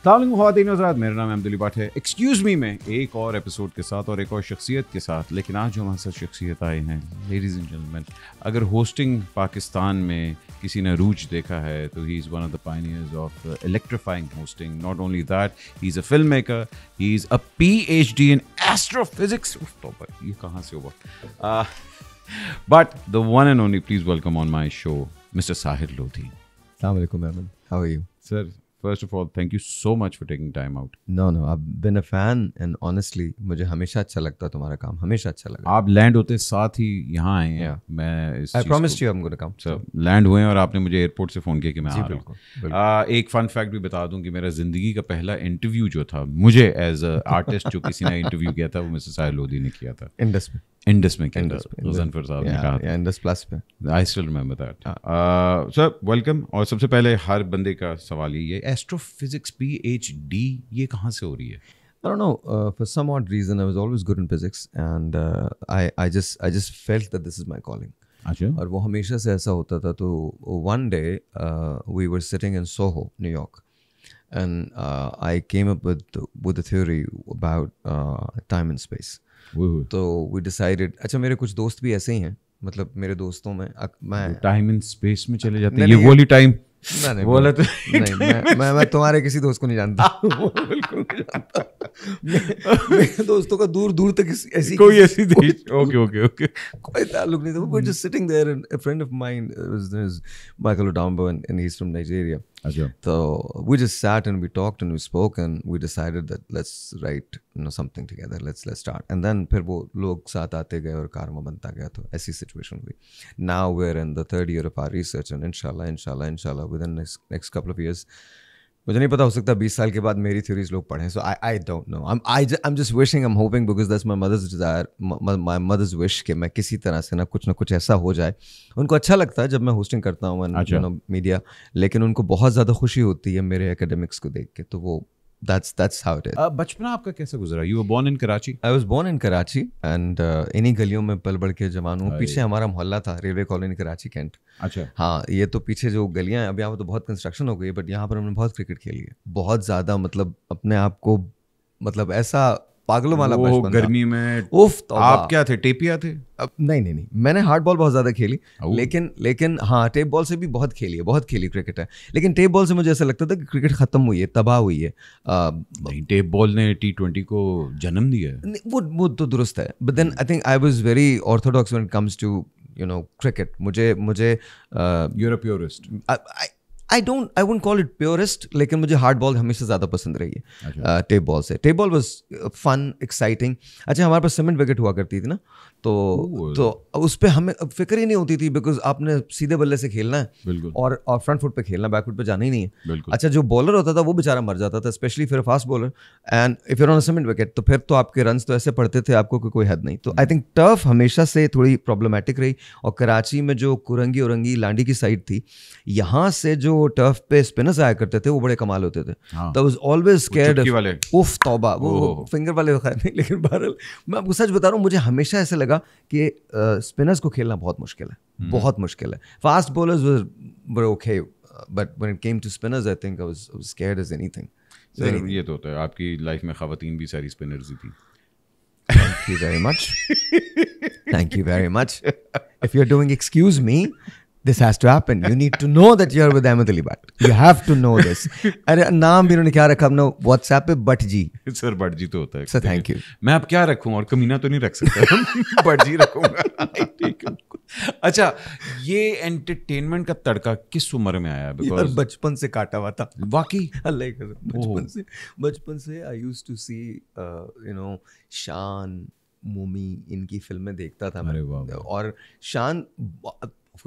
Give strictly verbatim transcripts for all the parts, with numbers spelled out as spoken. अस्सलाम वालेकुम, मेरा नाम अहमद अली बट है। एक्सक्यूज़ मी में एक और एपिसोड के साथ और एक और शख्सियत के साथ, लेकिन आज जो हमारे साथ शख्सियत आए हैं लेडीज़ एंड जेंटलमैन, अगर होस्टिंग पाकिस्तान में किसी ने रूज देखा है तो he is one of the pioneers of electrifying hosting. Not only that, he is a film maker, he is a P H D in astrophysics. ये कहाँ से हुआ? But the one and only, please welcome on my show mister Sahir Lodhi. अस्सलाम वालेकुम Ahmed, how are you sir? First of all, thank you so much for taking time out. No, no, I've been a fan and honestly, मुझे हमेशा अच्छा लगता है तुम्हारा काम, हमेशा अच्छा लगा। आप लैंड होते साथ ही यहाँ आए हैं। मैं इस I promised you I'm gonna come. So land हुए और आपने मुझे एयरपोर्ट से फ़ोन किया कि मैं आ रहा हूँ। एक फन फैक्ट भी बता दूँ कि मेरा ज़िंदगी का पहला इंटरव्यू जो था, मुझे एज अ आर्टिस्ट जो किसी ने इंटरव्यू किया था, वो मिस्टर साहिर लोधी ने किया था, इंडस में। इंडस में किया था, मुजफ्फर साहब ने कहा था, इंडस प्लस पे। I still remember that. Sir welcome. और सबसे पहले हर बंदे का सवाल ही है, एस्ट्रोफिजिक्स पीएचडी ये कहाँ से हो रही है? I don't know. Uh, for some odd reason, I was always good in physics, and uh, I I just I just felt that this is my calling. अच्छा। और वो हमेशा से ऐसा होता था। तो one day uh, we were sitting in Soho, New York, and uh, I came up with with a theory about uh, time and space. तो we decided. अच्छा, मेरे कुछ दोस्त भी ऐसे ही हैं, मतलब मेरे दोस्तों में मैं टाइम एंड स्पेस में चले जाते हैं। ये वो टाइम नहीं, नहीं बोला तो नहीं, मैं मैं मैं तुम्हारे किसी दोस्त को नहीं जानता। बिल्कुल नहीं जानता। मेरे दोस्तों का दूर दूर तक ऐसी कोई ऐसी ओके ओके ओके कोई ताल्लुक नहीं था। वो just sitting there and a friend of mine is Michael Odumbo and he is from Nigeria. अच्छा। तो we just sat and we talked and we spoke and we decided that let's write you know something together, let's let's start. And then फिर वो लोग साथ आते गए और कारमा बनता गया। तो ऐसी सिचुएशन हुई। Now we are in the third year of our research and इंशाल्लाह इंशाल्लाह इंशाल्लाह within next next couple of years, मुझे नहीं पता, हो सकता है बीस साल के बाद मेरी थ्योरीज लोग पढ़ें। So I I don't know, I I I am just wishing, I am hoping, because that's my mother's desire, my mother's wish कि मैं किसी तरह से ना कुछ ना कुछ ऐसा हो जाए। उनको अच्छा लगता है जब मैं होस्टिंग करता हूँ एंड यू नो मीडिया, लेकिन उनको बहुत ज़्यादा खुशी होती है मेरे एकेडमिक्स को देख के। तो वो that's that's how it is. बचपन आपका कैसे गुजरा? You were born in Karachi. I was born in Karachi and इन्हीं गलियों में पल बढ़ के जवान हूँ। पीछे हमारा मोहल्ला था, रेलवे कॉलोनी, कराची कैंट। अच्छा। हाँ, ये तो पीछे जो गलियाँ हैं, अब यहाँ पर तो बहुत कंस्ट्रक्शन हो गई है, बट यहाँ पर हमने बहुत क्रिकेट खेली है, बहुत ज़्यादा। मतलब अपने आप को, मतलब ऐसा पागलों वाला बचपन। गर्मी में उफ। आप क्या थे, टेपिया थे? अब नहीं नहीं नहीं, मैंने हार्ड बॉल बहुत ज़्यादा खेली, लेकिन लेकिन हाँ टेप बॉल से भी बहुत खेली है, बहुत खेली क्रिकेट है। लेकिन टेप बॉल से मुझे ऐसा लगता था कि क्रिकेट ख़त्म हुई है, तबाह हुई है। आ, नहीं, टेप बॉल ने टी ट्वेंटी को जन्म दिया है। वो वो तो दुरुस्त है, but then I think I was very orthodox when it comes to you know cricket. मुझे मुझे यूरोपियोरिस्ट I don't, I wouldn't call it purist, लेकिन मुझे हार्ड बॉल हमेशा ज़्यादा पसंद रही है टेप बॉल से। Tape ball was fun, exciting. अच्छा, हमारे पास सीमेंट विकेट हुआ करती थी ना, तो तो उस पर हमें फिक्र ही नहीं होती थी, बिकॉज आपने सीधे बल्ले से खेलना है और और फ्रंट फुट पे खेलना, बैक फुट पे जाना ही नहीं है। अच्छा, जो बॉलर होता था वो बेचारा मर जाता था, स्पेशली फिर fast bowler, and if you on cement wicket तो फिर तो आपके रन तो ऐसे पड़ते थे आपको कोई हद नहीं। तो आई थिंक टर्फ हमेशा से थोड़ी प्रॉब्लमेटिक रही। और कराची में जो कुरंगी औरंगी लांडी की साइड थी, यहाँ से जो टर्फ पे स्पिनर्स आया करते थे वो बड़े कमाल होते थे। हाँ। तो I was always scared of, उफ तौबा, वो, वो फिंगर वाले खैर नहीं, लेकिन बहरहाल मैं आपको सच बता रहा हूँ, मुझे हमेशा ऐसे लगा कि स्पिनर्स uh, को खेलना बहुत मुश्किल है, बहुत मुश्किल है। Fast bowlers were okay, but when it came to spinners I think I was scared as anything. Sir ये तो होता है, आपकी लाइफ में खवातीन भी सारी स्पिनर्स ही थी। Thank you very much, thank you very much. If you are doing excuse me, this has to happen, you need to know that you are with Ahmad Ali Butt, you have to know this। अरे नाम भी उन्होंने क्या रखा अपना WhatsApp पे, but ji. Sir but जी तो होता है। Sir thank you. मैं अब क्या रखूँ, और कमीना तो नहीं रख सकता, बट जी रखूँगा। ठीक है। अच्छा, ये एंटरटेनमेंट का तड़का किस उम्र में आया? बिकॉज बचपन से काटा हुआ था वाकई, अल्लाह कर। बचपन से बचपन से I used to see you know Shan, मोमी, इनकी फिल्में देखता था मैं। और Shan,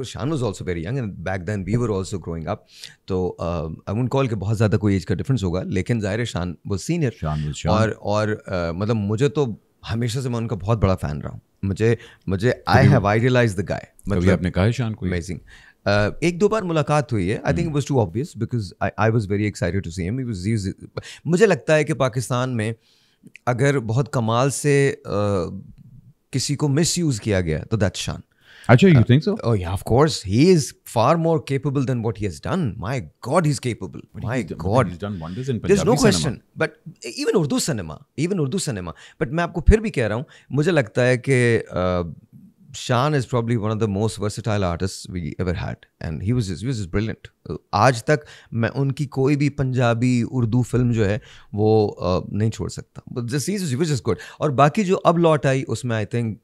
Shan was also very young and back then we were also growing up. तो आई वुडंट कॉल के बहुत ज़्यादा कोई एज का डिफरेंस होगा, लेकिन ज़ाहिर है शान वो सीनियर। शान वाज शान। और और uh, मतलब मुझे तो हमेशा से मैं उनका बहुत बड़ा फ़ैन रहा हूँ। मुझे मुझे I have idealize the guy. मतलब आपने कहा है शान को अमेजिंग। Uh, एक दो बार मुलाकात हुई है। I think it was too obvious because I I was very excited to see him. मुझे लगता है कि पाकिस्तान में अगर बहुत कमाल से uh, किसी को मिसयूज़ किया गया तो दैट्स शान। Actually, you uh, think so? Oh yeah, of course. He is far more capable than what he has done. My God, he's capable. But My he's done, God, he's done wonders in Punjabi cinema. There's no question. Cinema. But even Urdu cinema, even Urdu cinema. But मैं आपको फिर भी कह रहा हूँ, मुझे लगता है कि Shaan is probably one of the most versatile artists we ever had, and he was just, he was just brilliant. आज तक मैं उनकी कोई भी पंजाबी उर्दू फिल्म जो है वो नहीं छोड़ सकता. But this is he was just good. और बाकी जो अब लौट आई उसमें I think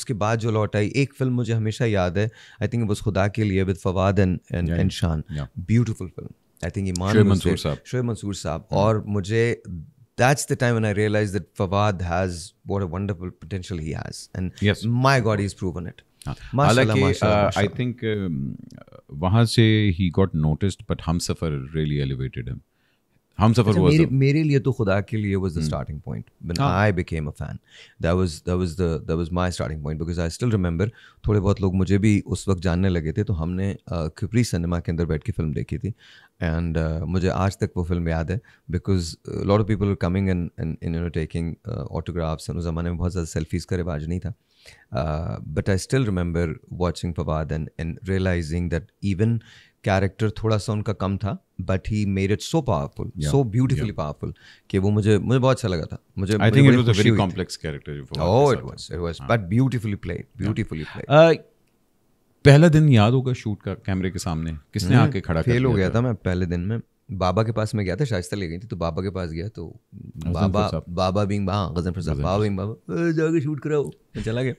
उसके बाद जो लौट आई एक फिल्म मुझे हमेशा याद है, I think it was खुदा के लिए with Fawad and and and Shaan. Beautiful film. I think ईमान मंसूर साहब, शोएब मंसूर साहब. और मुझे that's the time when I realized that Fawad has what a wonderful potential he has, and yes. my God, he's proven it. Halanki, uh, I think um, wahan se he got noticed, but Humsafar really elevated him. Humsafar was mere, mere liye to Khuda ke Liye was the hmm. starting point when ah. I became a fan. That was that was the that was my starting point because I still remember. थोड़े बहुत लोग मुझे भी उस वक्त जानने लगे थे तो हमने खिपरी सिनेमा के अंदर बैठ के फिल्म देखी थी and uh, मुझे आज तक वो फिल्म याद है because a lot of people were coming and and, and you know taking uh, autographs and उस ज़माने में बहुत ज़्यादा selfies का रिवाज नहीं था. Uh, but I still remember watching Fawad and and realizing that even character थोड़ा सा उनका कम था but he made it so powerful so beautifully powerful कि वो मुझे मुझे बहुत अच्छा लगा था. मुझे I think it was a very complex character. Oh it was it was but beautifully played beautifully played. पहला दिन याद होगा शूट का कैमरे के सामने किसने आके खड़ा कर फेल हो गया था. मैं पहले दिन में बाबा के पास मैं गया था, शाइस्ता ले गई थी तो बाबा के पास गया तो बाबा बाबा बिंग बाबा बिंग बाबा जाके शूट कराओ चला गया.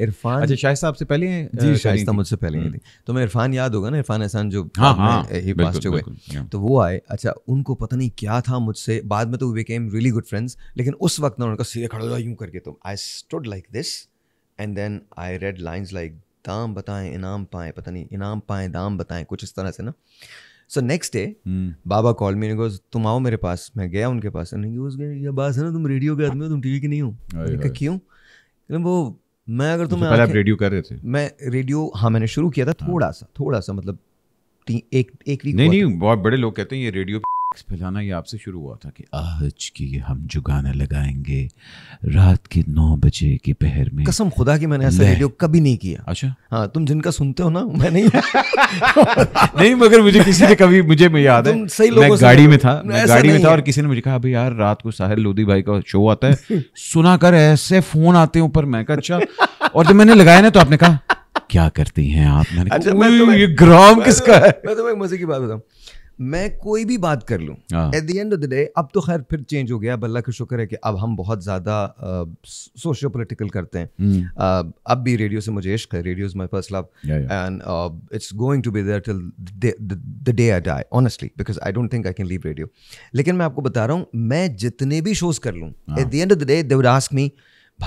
इरफान अच्छा शायद आपसे पहले जी शायद मुझसे पहले ही थी तो मैं इरफान याद होगा ना इरफान एहसान जो हाँ, हाँ, ही पास्ट हुए तो वो आए. अच्छा उनको पता नहीं क्या था मुझसे बाद में तो we became really good friends लेकिन उस वक्त ना उनका सीधे खड़ा हुआ यूं करके तो I stood like this and then I read lines like दाम बताएं इनाम पाएं पता नहीं इनाम पाएं दाम बताएं कुछ इस तरह से ना. सो नेक्स्ट डे बाबा कॉल मी गोज तुम आओ मेरे पास. मैं गया उनके पास ये बात है ना तुम रेडियो के आदमी हो तुम टीवी के नहीं हो क्यों वो मैं अगर तुम्हें पहले आप रेडियो कर रहे थे. मैं रेडियो हाँ मैंने शुरू किया था थोड़ा सा थोड़ा सा मतलब एक एक वीक. नहीं नहीं बहुत बड़े लोग कहते हैं ये रेडियो फैलाना ये आपसे शुरू हुआ था कि आज की हम जो गाना लगाएंगे रात के नौ बजे के पहर में. कसम खुदा की मैंने ऐसा रेडियो कभी नहीं किया. अच्छा हाँ तुम जिनका सुनते हो ना मैं नहीं नहीं मगर मुझे किसी ने कभी मुझे मैं याद है सही मैं गाड़ी में था मैं गाड़ी में था और किसी ने मुझे कहा अभी यार रात को साहिर लोधी भाई का शो आता है सुना कर ऐसे फोन आते हैं ऊपर मैं अच्छा और जब मैंने लगाया ना तो आपने कहा क्या करती हैं आप. मैंने ये ग्राम किसका है. मैं तुम्हें मजे की बात बताऊँ मैं कोई भी बात कर लूँ at the end of the day. अब तो खैर फिर चेंज हो गया अल्लाह का शुक्र है कि अब हम बहुत ज़्यादा सोशियो पोलिटिकल करते हैं. अब भी रेडियो से मुझे इश्क है. Radio is my first love and it's going to be there till the day I die honestly because I don't think I can leave radio. लेकिन मैं आपको बता रहा हूँ मैं जितने भी शोज़ कर लूँ at the end of the day they would ask me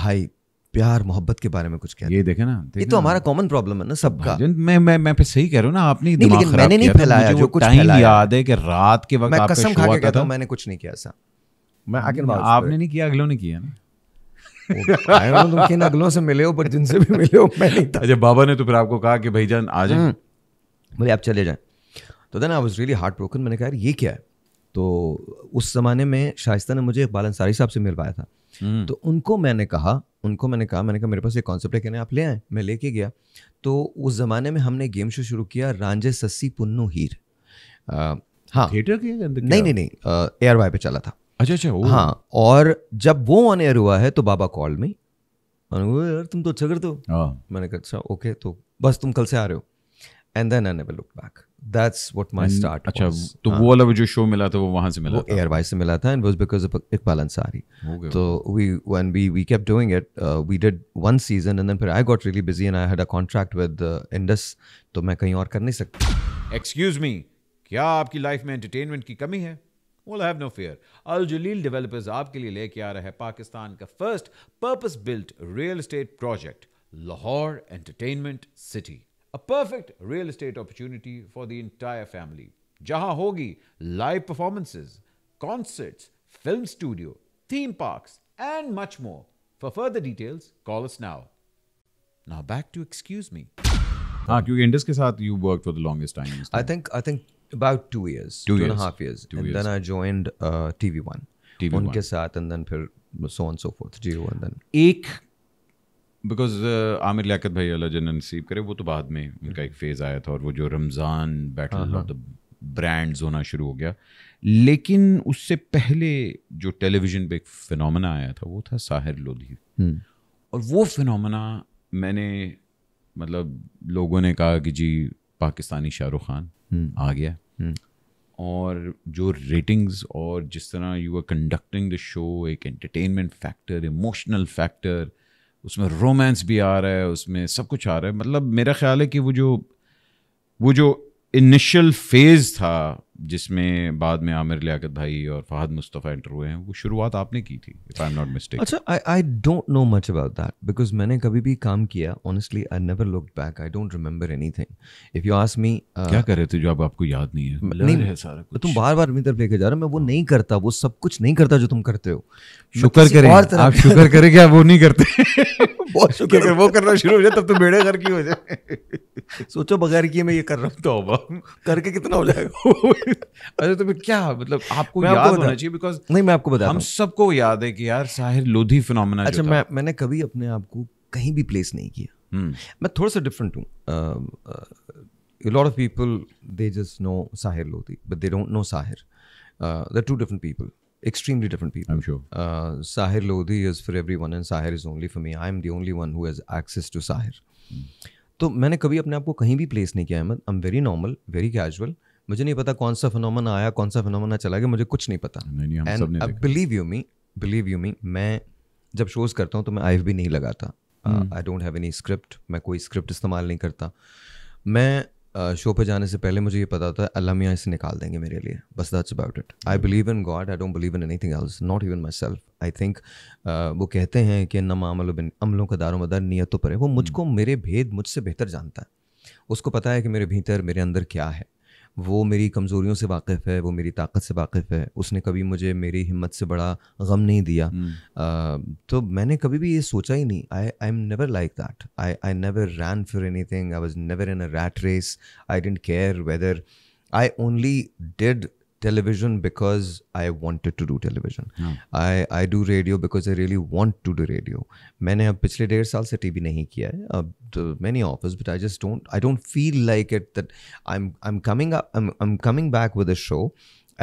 भाई प्यार मोहब्बत के बारे में कुछ कहते. ये देखे ना देखे ये तो ना, हमारा कॉमन प्रॉब्लम है ना सबका. मैं मैं मैं पे सही कह रहा हूँ ना आपने दिमाग खराब किया. मैंने नहीं फैलाया जो कुछ याद है कि रात के वक्त आपका कसम खा के कहता हूँ मैंने कुछ नहीं किया ऐसा. मैं आपने नहीं किया अगलों ने किया ना. तुम अगलों से मिले हो पर जिनसे भी मिले हो मैं नहीं था. जब बाबा ने तो फिर आपको कहा कि भाईजान आ जाए बोले आप चले जाएं तो then I was really heart broken. मैंने कहा ये क्या है. तो उस जमाने में शाइस्ता ने मुझे इकबाल अंसारी साहब से मिलवाया था तो उनको मैंने कहा उनको मैंने कहा मैंने कहा मेरे पास एक कॉन्सेप्ट है कहने आप ले आए. मैं लेके गया तो उस ज़माने में हमने गेम शो शुरू किया राजय सस्सी पुन्नू हीर. आ, हाँ थिएटर के अंदर नहीं नहीं नहीं ए आर वाई पे चला था. अच्छा अच्छा हाँ. और जब वो ऑन एयर हुआ है तो बाबा कॉल में यार तुम तो अच्छा करते हो. मैंने कहा अच्छा ओके तो बस तुम कल से आ रहे हो and then I never look back. That's what my start was. अच्छा तो वो वाला जो शो मिला था वो वहाँ से मिला था. वो ए आर वाई से मिला था and was because of Iqbal Ansari. तो we when we we kept doing it uh, we did one season and then फिर I got really busy and I had a contract with uh, Indus तो मैं कहीं और कर नहीं सकता. Excuse me, क्या आपकी लाइफ में एंटरटेनमेंट की कमी है? Well, I have no fear. Al Jaleel Developers आपके लिए लेके आ रहा है पाकिस्तान का first purpose built real estate project Lahore Entertainment City. A perfect real estate opportunity for the entire family. Jahan hogi live performances, concerts, film studio, theme parks and much more. For further details, call us now. Now back to Excuse Me. हाँ क्योंकि Indus के साथ you worked for the longest time. I think I think about two years, two, two years. and a half years, two and years. then I joined uh, T V one. T V one. उनके साथ and then फिर so on so forth. Geo and then. एक because uh, Aamir Liaquat भाई अल्लाह जन्नत नसीब करे, वो तो बाद में उनका एक फेज़ आया था और वो जो Ramzan battle of the brands होना शुरू हो गया। लेकिन उससे पहले जो टेलीविज़न पे एक फिनोमेना आया था वो था साहिर लोधी। और वो फिनोमेना मैंने मतलब लोगों ने कहा कि जी पाकिस्तानी शाहरुख खान आ गया। और जो रेटिंग्स और जिस तरह you are conducting the show, एक एंटरटेनमेंट फैक्टर, इमोशनल फैक्टर, उसमें रोमांस भी आ रहा है, उसमें सब कुछ आ रहा है। मतलब मेरा ख्याल है कि वो जो वो जो इनिशियल फेज़ था जिसमें बाद में आमिर लियाकत भाई और फहद मुस्तफ़ा एंटर हुए हैं, वो शुरुआत आपने की थी if I am not mistake. अच्छा, I I don't know much about that because मैंने कभी भी काम किया, honestly I never looked back, I don't remember anything. If you ask me क्या कर रहे थे जो अब आपको याद नहीं है? नहीं है सारा कुछ। तुम बार बार मित्र लेके जा रहे हो, मैं वो नहीं करता, वो सब कुछ नहीं करता जो तुम करते हो। शुक्र करें आप, शुक्र करें क्या वो नहीं करते। बहुत शुक्र करें, वो करना शुरू हो जाए तब तो बेड़े घर की हो जाए। सोचो बगैर किए मैं ये कर रहा हूँ तो अब करके कितना हो जाएगा। अरे तो क्या मतलब आपको याद आपको होना चाहिए बिकॉज नहीं मैं आपको बता हम सबको याद है कि यार साहिर लोधी फिनोमेना। अच्छा, मैं, मैंने कभी अपने आप को कहीं भी प्लेस नहीं किया। hmm. मैं थोड़ा सा डिफरेंट हूँ। Lot of people they just know Sahir Lodhi but they don't know Sahir. They are two different people, extremely different people. I'm sure. Uh, Sahir Lodhi is for everyone and Sahir is only for me. I am the only one who has access to Sahir. तो मैंने कभी अपने आप को कहीं भी place नहीं किया। Ahmad, I am very normal, very casual. मुझे नहीं पता कौन सा फिनोमेना आया, कौन सा फिनोमेना चला गया, मुझे कुछ नहीं पता। And believe you me, believe you me, मैं जब शोज़ करता हूँ तो मैं आईएफ भी नहीं लगाता। I don't have any script, मैं कोई स्क्रिप्ट इस्तेमाल नहीं करता। मैं शो पे जाने से पहले मुझे ये पता था अल्लाह मियाँ इसे निकाल देंगे मेरे लिए, बस that's about it. I believe in God, I don't believe in anything else, not even my self. I think वो कहते हैं कि न मामलो बिन अमलों का दारो मदार नियतों पर है। वो मुझको, मेरे भेद मुझसे बेहतर जानता है, उसको पता है कि मेरे भीतर, मेरे अंदर क्या है। वो मेरी कमज़ोरियों से वाकिफ़ है, वो मेरी ताकत से वाकिफ़ है। उसने कभी मुझे मेरी हिम्मत से बड़ा गम नहीं दिया। hmm. uh, तो मैंने कभी भी ये सोचा ही नहीं। I I am never like that. I I never ran for anything. I was never in a rat race. I didn't care whether. I only did television because I wanted to do television. Hmm. I I do radio because I really want to do radio. मैंने अब पिछले डेढ़ साल से TV नहीं किया है, अब तो many offers but I just don't I don't feel like it that I'm I'm coming up I'm I'm coming back with a show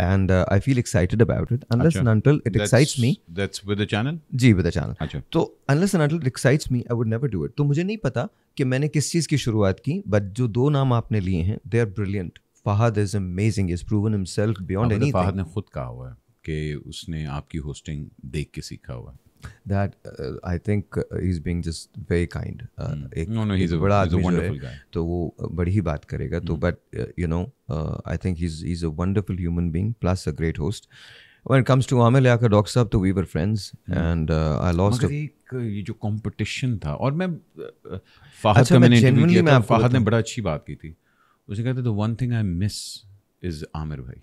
and uh, I feel excited about it unless and until it that's, excites me. That's with the channel? Ji with the channel. अच्छा, तो unless and until it excites me I would never do it. तो मुझे नहीं पता कि मैंने किस चीज़ की शुरुआत की but जो दो नाम आपने लिए हैं they are brilliant. Fahad is amazing, is proven himself beyond anything. Fahad ने खुद कहा हुआ है कि उसने आपकी होस्टिंग देख के सीखा हुआ है। That I think he is being just very kind. एक no no he is a बड़ा वंडरफुल गाय, तो वो बड़ी ही बात करेगा। तो but you know I think he is he is a wonderful human being plus a great host. When it comes to Aamir Liaquat doctor साहब तो we were friends and I lost. ये जो कंपटीशन था और मैं फहद का मैंने इंटरव्यू किया, फहद ने बड़ा अच्छी बात की थी। उसने कहते the one thing I miss is Aamir भाई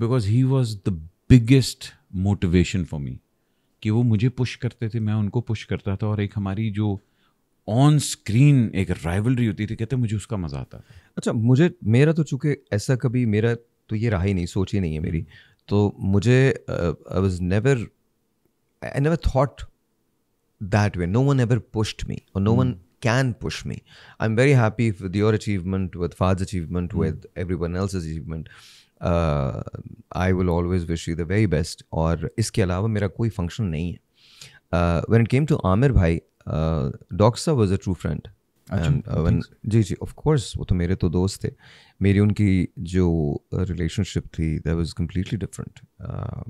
because he was the biggest motivation for me, कि वो मुझे पुश करते थे, मैं उनको पुश करता था और एक हमारी जो ऑन स्क्रीन एक राइवलरी होती थी, कहते मुझे उसका मज़ा आता था। अच्छा, मुझे मेरा तो चूँकि ऐसा कभी मेरा तो ये रहा ही नहीं, सोच ही नहीं है मेरी, तो मुझे I was never I never thought that way. No one ever pushed me और no one can push me. I'm very happy with your achievement, with Fahad's achievement, mm. with everyone else's achievement. Uh, I will always wish you the very best. और इसके अलावा मेरा कोई function नहीं है। Uh, when it came to Aamir भाई, uh, Daxa was a true friend. And, uh, when, ji ji of course, वो तो मेरे तो दोस्त थे। मेरी उनकी जो relationship थी that was completely different. Uh,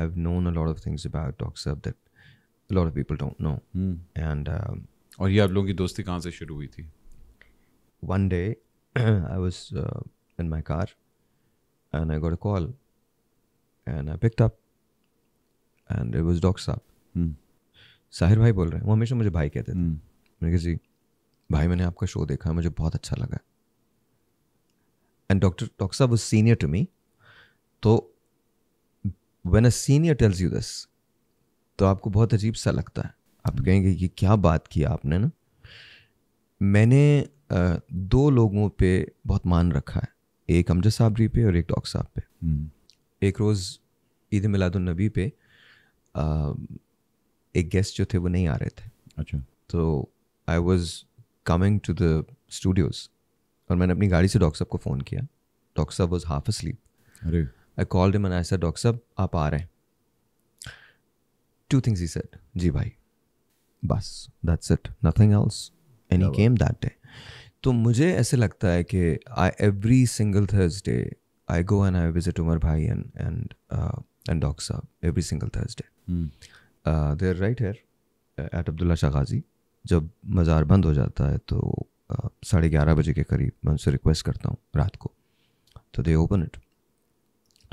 I've known a lot of things about Daxa that a lot of people don't know. Mm. And uh, और ये आप लोगों की दोस्ती कहाँ से शुरू हुई थी? One day I was in my car and I got a call and I picked up and it was doctor साहब। साहिर भाई बोल रहे हैं। वो हमेशा मुझे भाई कहते थे। hmm. मैंने कहा जी भाई मैंने आपका शो देखा, मुझे बहुत अच्छा लगा। एंड डॉक्टर डॉक्टर साहब वाज सीनियर टू मी, तो when a senior tells you this तो आपको बहुत अजीब सा लगता है। आप कहेंगे ये क्या बात की आपने ना। मैंने आ, दो लोगों पे बहुत मान रखा है, एक अमजद साहब जी पे और एक डॉक्टर साहब पे। hmm. एक रोज़ ईद मिलादुलनबी पे आ, एक गेस्ट जो थे वो नहीं आ रहे थे। अच्छा, तो I was coming to the studios और मैंने अपनी गाड़ी से डॉक्टर साहब को फ़ोन किया. डॉक्टर साहब वॉज हाफ अस्लीप. अरे I called him and I said doctor साहब आप आ रहे हैं. Two things he said. जी भाई, बस that's it, nothing else. And he came that day. तो मुझे ऐसे लगता है कि I every single Thursday I go and I visit Umar भाई एंड एंड एंड डॉक्टर साहब every single Thursday. They are right here at Abdullah Shah Ghazi. जब मज़ार बंद हो जाता है तो uh, साढ़े ग्यारह बजे के करीब मैं उनसे रिक्वेस्ट करता हूँ रात को, तो they open it.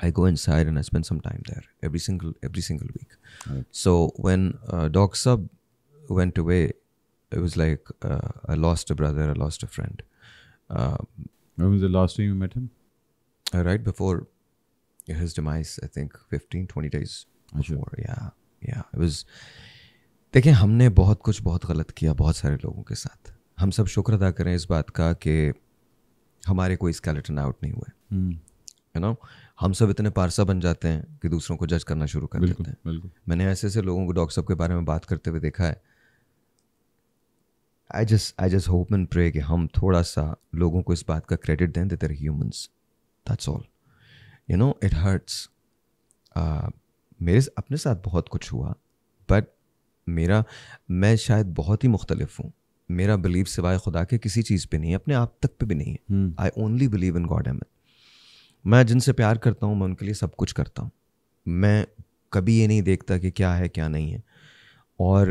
I go inside and I spend some time there every single every single week. Right. So when uh, Doc Sub went away, it was like uh, I lost a brother, I lost a friend. Uh, when was the last time you met him? Uh, right before his demise, I think fifteen, twenty days before. Achha. Yeah, yeah. It was. देखिए हमने बहुत कुछ बहुत गलत किया बहुत सारे लोगों के साथ. हम सब शुक्र अदा करें इस बात का कि हमारे कोई स्केलेटन आउट नहीं हुए. Hmm. You know, हम सब इतने पारसा बन जाते हैं कि दूसरों को जज करना शुरू कर देते हैं. मैंने ऐसे ऐसे लोगों को डॉक्टर साहब के बारे में बात करते हुए देखा है. I just I just hope and pray कि हम थोड़ा सा लोगों को इस बात का क्रेडिट दें that they are humans, that's all. You know it hurts. मेरे अपने साथ बहुत कुछ हुआ बट मेरा मैं शायद बहुत ही मुख्तलिफ हूँ. मेरा बिलीव सिवाय खुदा के किसी चीज़ पर नहीं है, अपने आप तक पर भी नहीं है. I only believe in God. Um मैं जिनसे प्यार करता हूँ मैं उनके लिए सब कुछ करता हूँ. मैं कभी ये नहीं देखता कि क्या है क्या नहीं है. और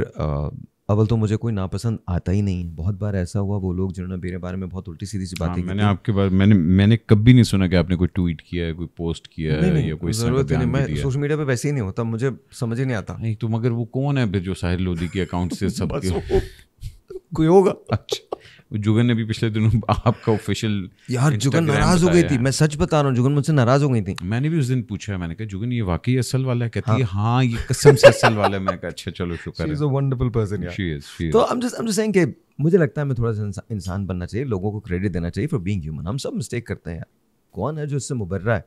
अव्वल तो मुझे कोई नापसंद आता ही नहीं है. बहुत बार ऐसा हुआ वो लोग जिन्होंने मेरे बारे में बहुत उल्टी सीधी सी बातें की. मैंने आपके बारे मैंने मैंने कभी नहीं सुना कि आपने कोई ट्वीट किया है, कोई पोस्ट किया है, नहीं, या कोई जरूरत नहीं. मैं सोशल मीडिया पे वैसे ही नहीं होता, मुझे समझ ही नहीं आता. नहीं तो मगर वो कौन है फिर जो साहिर लोधी के अकाउंट से सब कोई होगा. अच्छा, जुगन ने भी पिछले दिनों आपका ऑफिशियल यार जुगन नाराज हो गई थी. मैं सच बता रहा हूँ, जुगन मुझसे नाराज हो गई थी. मैंने भी उस दिन पूछा, मैंने कहा जुगन ये वाकई असल वाला है? कहती है हाँ ये कसम से असल वाला है. मैंने कहा अच्छा चलो शुक्र है, she is a wonderful person यार, शी इज शी इज. तो I am just I am just saying कि मुझे लगता है मैं थोड़ा सा इंसान बनना चाहिए, लोगों को क्रेडिट देना चाहिए फॉर बीइंग ह्यूमन. हम सब मिस्टेक करते हैं यार, कौन है जो इससे मुबर्रा है?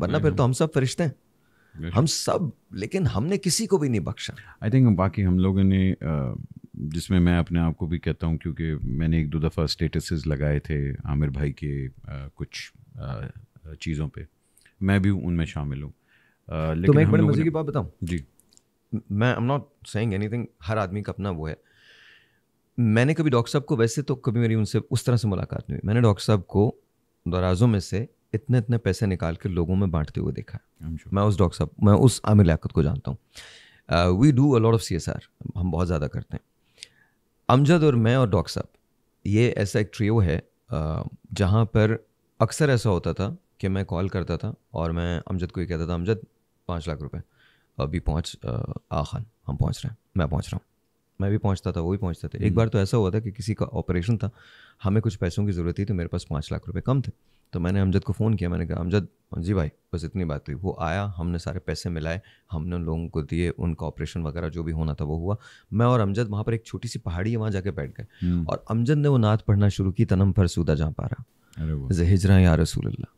वरना फिर तो हम सब फरिश्ते हैं हम सब. लेकिन हमने किसी को भी नहीं बख्शा. आई थिंक बाकी हम लोगों ने, जिसमें मैं अपने आप को भी कहता हूँ क्योंकि मैंने एक दो दफ़ा स्टेटसेस लगाए थे आमिर भाई के आ, कुछ आ, चीज़ों पे, मैं भी उनमें शामिल हूँ. लेकिन तो मैं एक बड़े मजे की बात बताऊँ जी, मैं I am not saying anything, हर आदमी का अपना वो है. मैंने कभी डॉक्टर साहब को, वैसे तो कभी मेरी उनसे उस तरह से मुलाकात नहीं हुई, मैंने डॉक्टर साहब को दराज़ों में से इतने इतने पैसे निकाल के लोगों में बांटते हुए देखा है. sure. मैं उस डॉक्टर साहब मैं उस आमिर लियाकत को जानता हूँ. We do a lot of C S R, हम बहुत ज़्यादा करते हैं. अमजद और मैं और डॉक्टर साहब ये ऐसा एक ट्रियो है जहाँ पर अक्सर ऐसा होता था कि मैं कॉल करता था और मैं अमजद को ये कहता था अमजद पाँच लाख रुपए अभी पहुँच, आ खान हम पहुँच रहे हैं, मैं पहुँच रहा हूँ. मैं भी पहुँचता था, वो भी पहुँचता था. एक बार तो ऐसा हुआ था कि किसी का ऑपरेशन था, हमें कुछ पैसों की ज़रूरत थी, तो मेरे पास पाँच लाख रुपये कम थे. तो मैंने अमजद को फ़ोन किया, मैंने कहा अमजद जी भाई बस इतनी बात हुई. वो आया, हमने सारे पैसे मिलाए, हमने उन लोगों को दिए, उनका ऑपरेशन वगैरह जो भी होना था वो हुआ. मैं और अमजद वहाँ पर एक छोटी सी पहाड़ी है, वहाँ जाके बैठ गए और अमजद ने वो नात पढ़ना शुरू की, तनम फरसूदा जहाँ पारा ज़हिजरा या रसूलल्लाह.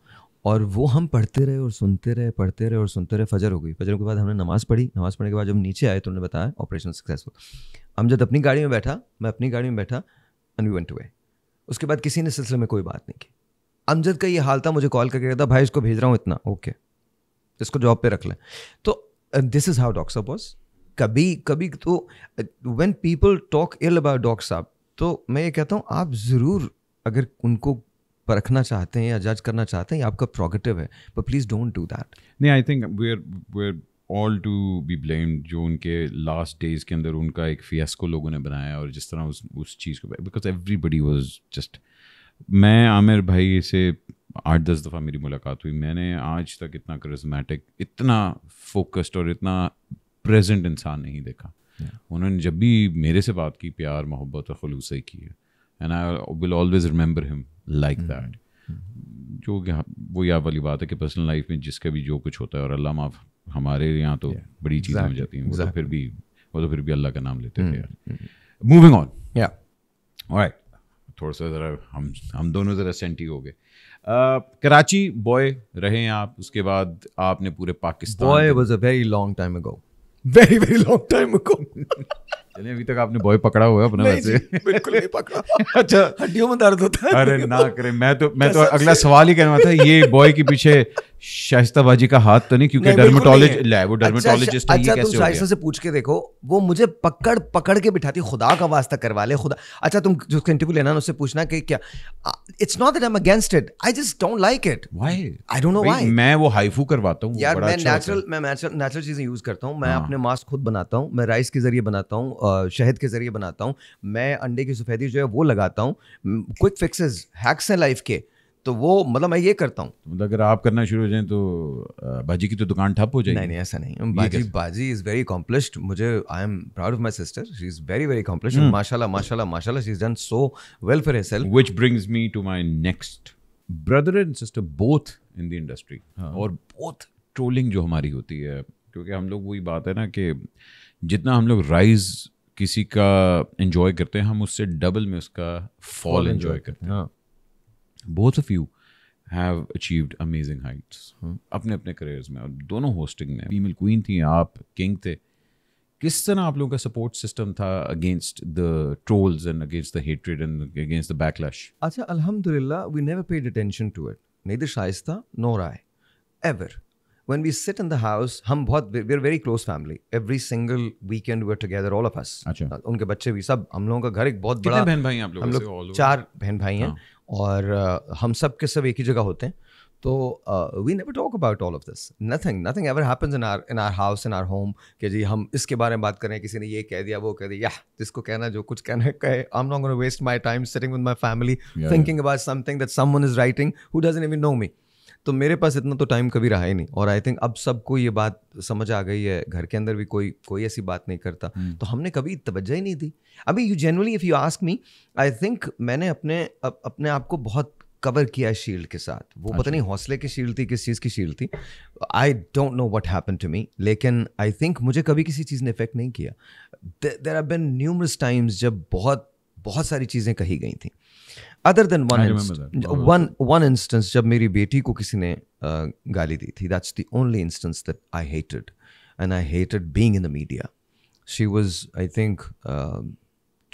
और वो हम पढ़ते रहे और सुनते रहे, पढ़ते रहे और सुनते रहे. फजर हो गई, फजर के बाद हमने नमाज़ पढ़ी. नमाज़ पढ़ने के बाद जब नीचे आए तो उन्होंने बताया ऑपरेशन सक्सेसफुल. अमजद अपनी गाड़ी में बैठा, मैं अपनी गाड़ी में बैठा, एंड वी वेंट अवे. उसके बाद किसी ने सिलसिले में कोई बात नहीं की. अमजद का ये हाल था, मुझे कॉल करके कहता भाई इसको भेज रहा हूँ इतना, ओके इसको जॉब पे रख लें. तो दिस इज़ हाउ डॉक्टर साहब वॉज. कभी कभी तो when people talk ill about doctor साहब, तो मैं ये कहता हूँ आप ज़रूर अगर उनको परखना चाहते हैं या जज करना चाहते हैं, आपका प्रोगेटिव है, but please don't do that. नहीं, I think we are we are all to be blamed. जो उनके लास्ट डेज के अंदर उनका एक फियास्को लोगों ने बनाया और जिस तरह उस उस चीज़ को, बिकॉज एवरीबडी वॉज जस्ट. मैं आमिर भाई से आठ दस दफ़ा मेरी मुलाकात हुई, मैंने आज तक इतना करिश्मेटिक, इतना फोकस्ड और इतना प्रेजेंट इंसान नहीं देखा. yeah. उन्होंने जब भी मेरे से बात की प्यार मोहब्बत और खलूस से की है. And I will always remember him like that. जो वो याद वाली बात है कि पर्सनल लाइफ में जिसका भी जो कुछ होता है, और अल्लाह माफ, हमारे यहाँ तो yeah. बड़ी चीज़ें exactly. हो जाती हैं exactly. वो तो फिर भी वो तो फिर भी अल्लाह का नाम लेते mm. थे यार. मूविंग ऑन, या ऑलराइट, थोड़ा सा ज़रा हम हम दोनों ज़रा सेंटी हो गए. कराची बॉय रहे हैं आप, उसके बाद आपने पूरे Pakistan. Boy was a very long time ago, very very long time ago. चलिए, अभी तक आपने बॉय पकड़ा हुआ अपना? वैसे बिल्कुल नहीं पकड़ा। अच्छा, हड्डियों में दर्द होता है। अरे ना करे, मैं तो मैं तो अगला सवाल ही कहना था, ये बॉय के पीछे शाइस्ता बाजी का हाथ तो नहीं, क्योंकि डर्मेटोलॉजिस्ट है, ये कैसे हो गया? शाइस्ता से पूछ के देखो, वो मुझे पकड़ पकड़ के बिठाती, खुदा का वास्ता करवा ले, खुदा। अच्छा, तुम जो इंटरव्यू लेना उससे पूछना कि क्या, it's not that I am against it, I just don't like it. Why? I don't know why. मैं वो हाइफू करवाता हूं यार, मैं नेचुरल मैं नेचुरल नेचुरल चीजें यूज करता हूं। मैं अपने मास्क खुद बनाता हूं, मैं राइस के जरिए बनाता हूं, शहद के जरिए बनाता हूं, मैं अंडे की सफेदी जो है वो लगाता हूं। क्विक फिक्सेस, हैक्स हैं लाइफ के, तो वो मतलब मैं ये करता हूँ। मतलब अगर आप करना शुरू हो जाएं तो भाजी की तो दुकान ठप हो जाएगी। नहीं नहीं, ऐसा नहीं। भाजी भाजी इज़ वेरी अकॉम्प्लिश्ड। मुझे, I am proud of my sister, she is very very accomplished, माशाल्लाह माशाल्लाह माशाल्लाह, she is done so well for herself. Which brings me to my next, brother and sister both in the industry, और both trolling जो हमारी होती है, क्योंकि हम लोग, वही बात है ना कि जितना हम लोग राइज किसी का एंजॉय करते हैं, हम उससे डबल में उसका फॉल एंजॉय करते हैं। Both of you have achieved amazing heights अपने अपने करियर्स में, और दोनों होस्टिंग में। फीमेल क्वीन थी आप, किंग थे। किस तरह आप लोगों का सपोर्ट सिस्टम था against the trolls and against the hatred and against the backlash? अच्छा, अल्हम्दुलिल्लाह, we never paid attention to it, neither Shayista nor I ever. When we sit in the house, हम बहुत, we're very close family. Every single weekend we're together, all of us. अच्छा, उनके बच्चे भी सब, हम लोगों का घर एक बहुत बड़ा। कितने बहन भाई हैं आप लोग? हम लोग चार बहन भाई हैं, और uh, हम सब के सब एक ही जगह होते हैं। तो we never talk about all of this, nothing nothing ever happens in our in our house in our home, कि जी हम इसके बारे में बात करें, किसी ने ये कह दिया वो कह दिया, yeah, जिसको कहना जो कुछ कहना कहे। I am not gonna waste my time sitting with my family thinking about something that someone is writing who doesn't even know me. तो मेरे पास इतना तो टाइम कभी रहा ही नहीं, और आई थिंक अब सबको ये बात समझ आ गई है, घर के अंदर भी कोई कोई ऐसी बात नहीं करता। hmm. तो हमने कभी तवज्जो ही नहीं दी। अभी you generally if you ask me, I think मैंने अपने अप, अपने आप को बहुत कवर किया शील्ड के साथ। वो पता नहीं हौसले की शील्ड थी, किस चीज़ की शील्ड थी, I don't know what happened to me, लेकिन आई थिंक मुझे कभी किसी चीज़ ने इफेक्ट नहीं किया। There have been numerous times जब बहुत बहुत सारी चीज़ें कही गई थी, other than one one one instance जब मेरी बेटी को किसी ने uh, गाली दी थी। That's the only instance that I hated, and I hated being in the media. She was I think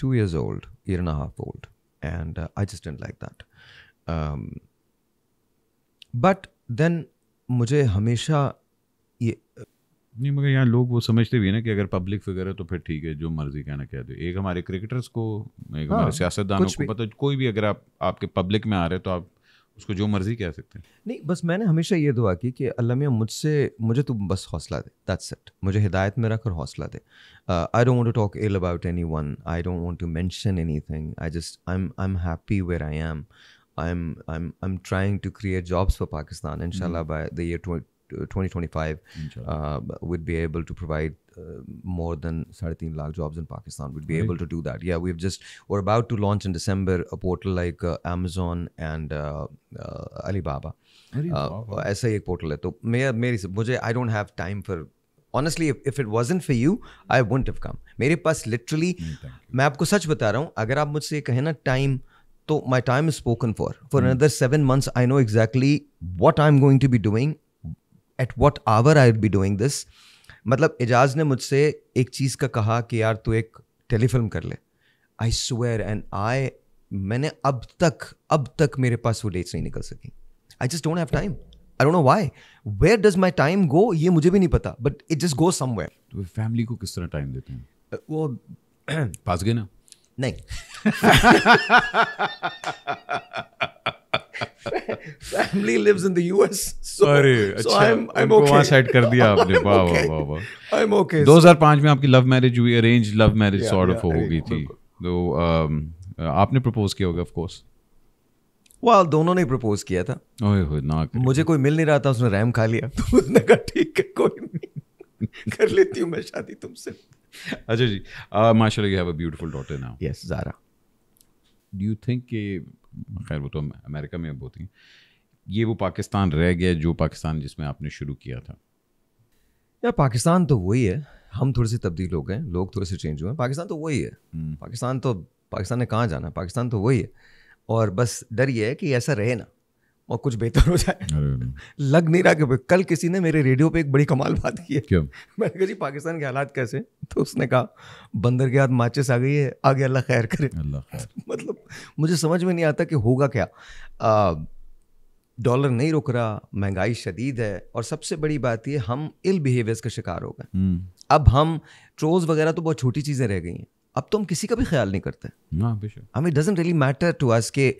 two years old, year and half old, and I just didn't like that. But then मुझे हमेशा ये नहीं, मगर यहाँ लोग वो समझते भी है ना कि अगर पब्लिक फिगर है तो फिर ठीक है, जो मर्जी कहना कह दो। एक हमारे क्रिकेटर्स को, एक हाँ, हमारे सियासतदानों को, पता कोई भी अगर आप आपके पब्लिक में आ रहे हो तो आप उसको जो मर्जी कह सकते हैं। नहीं, बस मैंने हमेशा ये दुआ की कि अल्लाह मियां मुझसे मुझे तू बस हौसला दे, दैट्स इट, मुझे हिदायत में रख और हौसला दे। I don't want to talk ill about anyone, I don't want to mention anything, I just I am I am happy where I am, I am I am I am trying to create jobs for Pakistan. इंशाल्लाह by the year twenty twenty-five uh, we'd be able to provide uh, more than thirteen lakh jobs in Pakistan. We'd be right. able to do that. Yeah, we've just we're about to launch in December a portal like uh, Amazon and uh, uh, Alibaba. Alibaba. Uh, ऐसा ही एक portal है। तो मैं मेरी मुझे I don't have time for, honestly if, if it wasn't for you I wouldn't have come. मेरे पास literally mm, मैं आपको सच बता रहा हूँ, अगर आप मुझसे कहें ना time, तो my time is spoken for. For mm. another seven months I know exactly what I'm going to be doing. At what hour I would be doing this? मतलब एजाज ने मुझसे एक चीज़ का कहा कि यार तू एक टेलीफिल्म कर ले। I swear and I मैंने अब तक अब तक मेरे पास वो डेट्स नहीं निकल सकी। I just don't have time. I don't know why. Where does my time go? ये मुझे भी नहीं पता, but it just goes somewhere. तो फैमिली को किस तरह टाइम देते हैं? वो पास गए ना? नहीं। Family lives in the U S, so, Aray, so अच्छा, I'm I'm okay. सेट कर दिया आपने, वाह वाह वाह। I'm okay. दो हज़ार पाँच में आपकी लव मैरिज हुई, arrange love marriage sort of हो गई थी, तो आपने प्रपोज किया होगा ऑफ कोर्स। वाह, दोनों ने प्रपोज किया था। ओए होए ना, मुझे कोई मिल नहीं रहा था, उसने रैम खा लिया, तो उसने कहा ठीक है कोई नहीं, कर लेती हूँ मैं शादी तुमसे। अच्छा जी, माशाल्लाह you have a beautiful daughter now. Yes, Zara. Do you think कि खैर वो तो अमेरिका में अब होती हैं, ये वो पाकिस्तान रह गया जो पाकिस्तान जिसमें आपने शुरू किया था? यार पाकिस्तान तो वही है, हम थोड़े से तब्दील हो गए, लोग थोड़े से चेंज हुए हैं, पाकिस्तान तो वही है। hmm. पाकिस्तान तो पाकिस्तान ने कहाँ जाना, पाकिस्तान तो वही है, और बस डर ये है कि ऐसा रहे ना। और कुछ बेहतर हो जाए। लग नहीं रहा कि कल किसी ने मेरे रेडियो पे एक बड़ी कमाल बात की है। क्यों? मैंने कहा जी पाकिस्तान के हालात कैसे, तो उसने कहा बंदर के हाथ माचिस आ गई है, आगे अल्लाह खैर करे। अल्लाह खैर। मतलब मुझे समझ में नहीं आता कि होगा क्या। आ, डॉलर नहीं रुक रहा, महंगाई शदीद है, और सबसे बड़ी बात ये हम इल बिहेवियर्स का शिकार हो गए। अब हम ट्रोल्स वगैरह तो बहुत छोटी चीज़ें रह गई हैं, अब तो हम किसी का भी ख्याल नहीं करते। हमें doesn't really matter to us के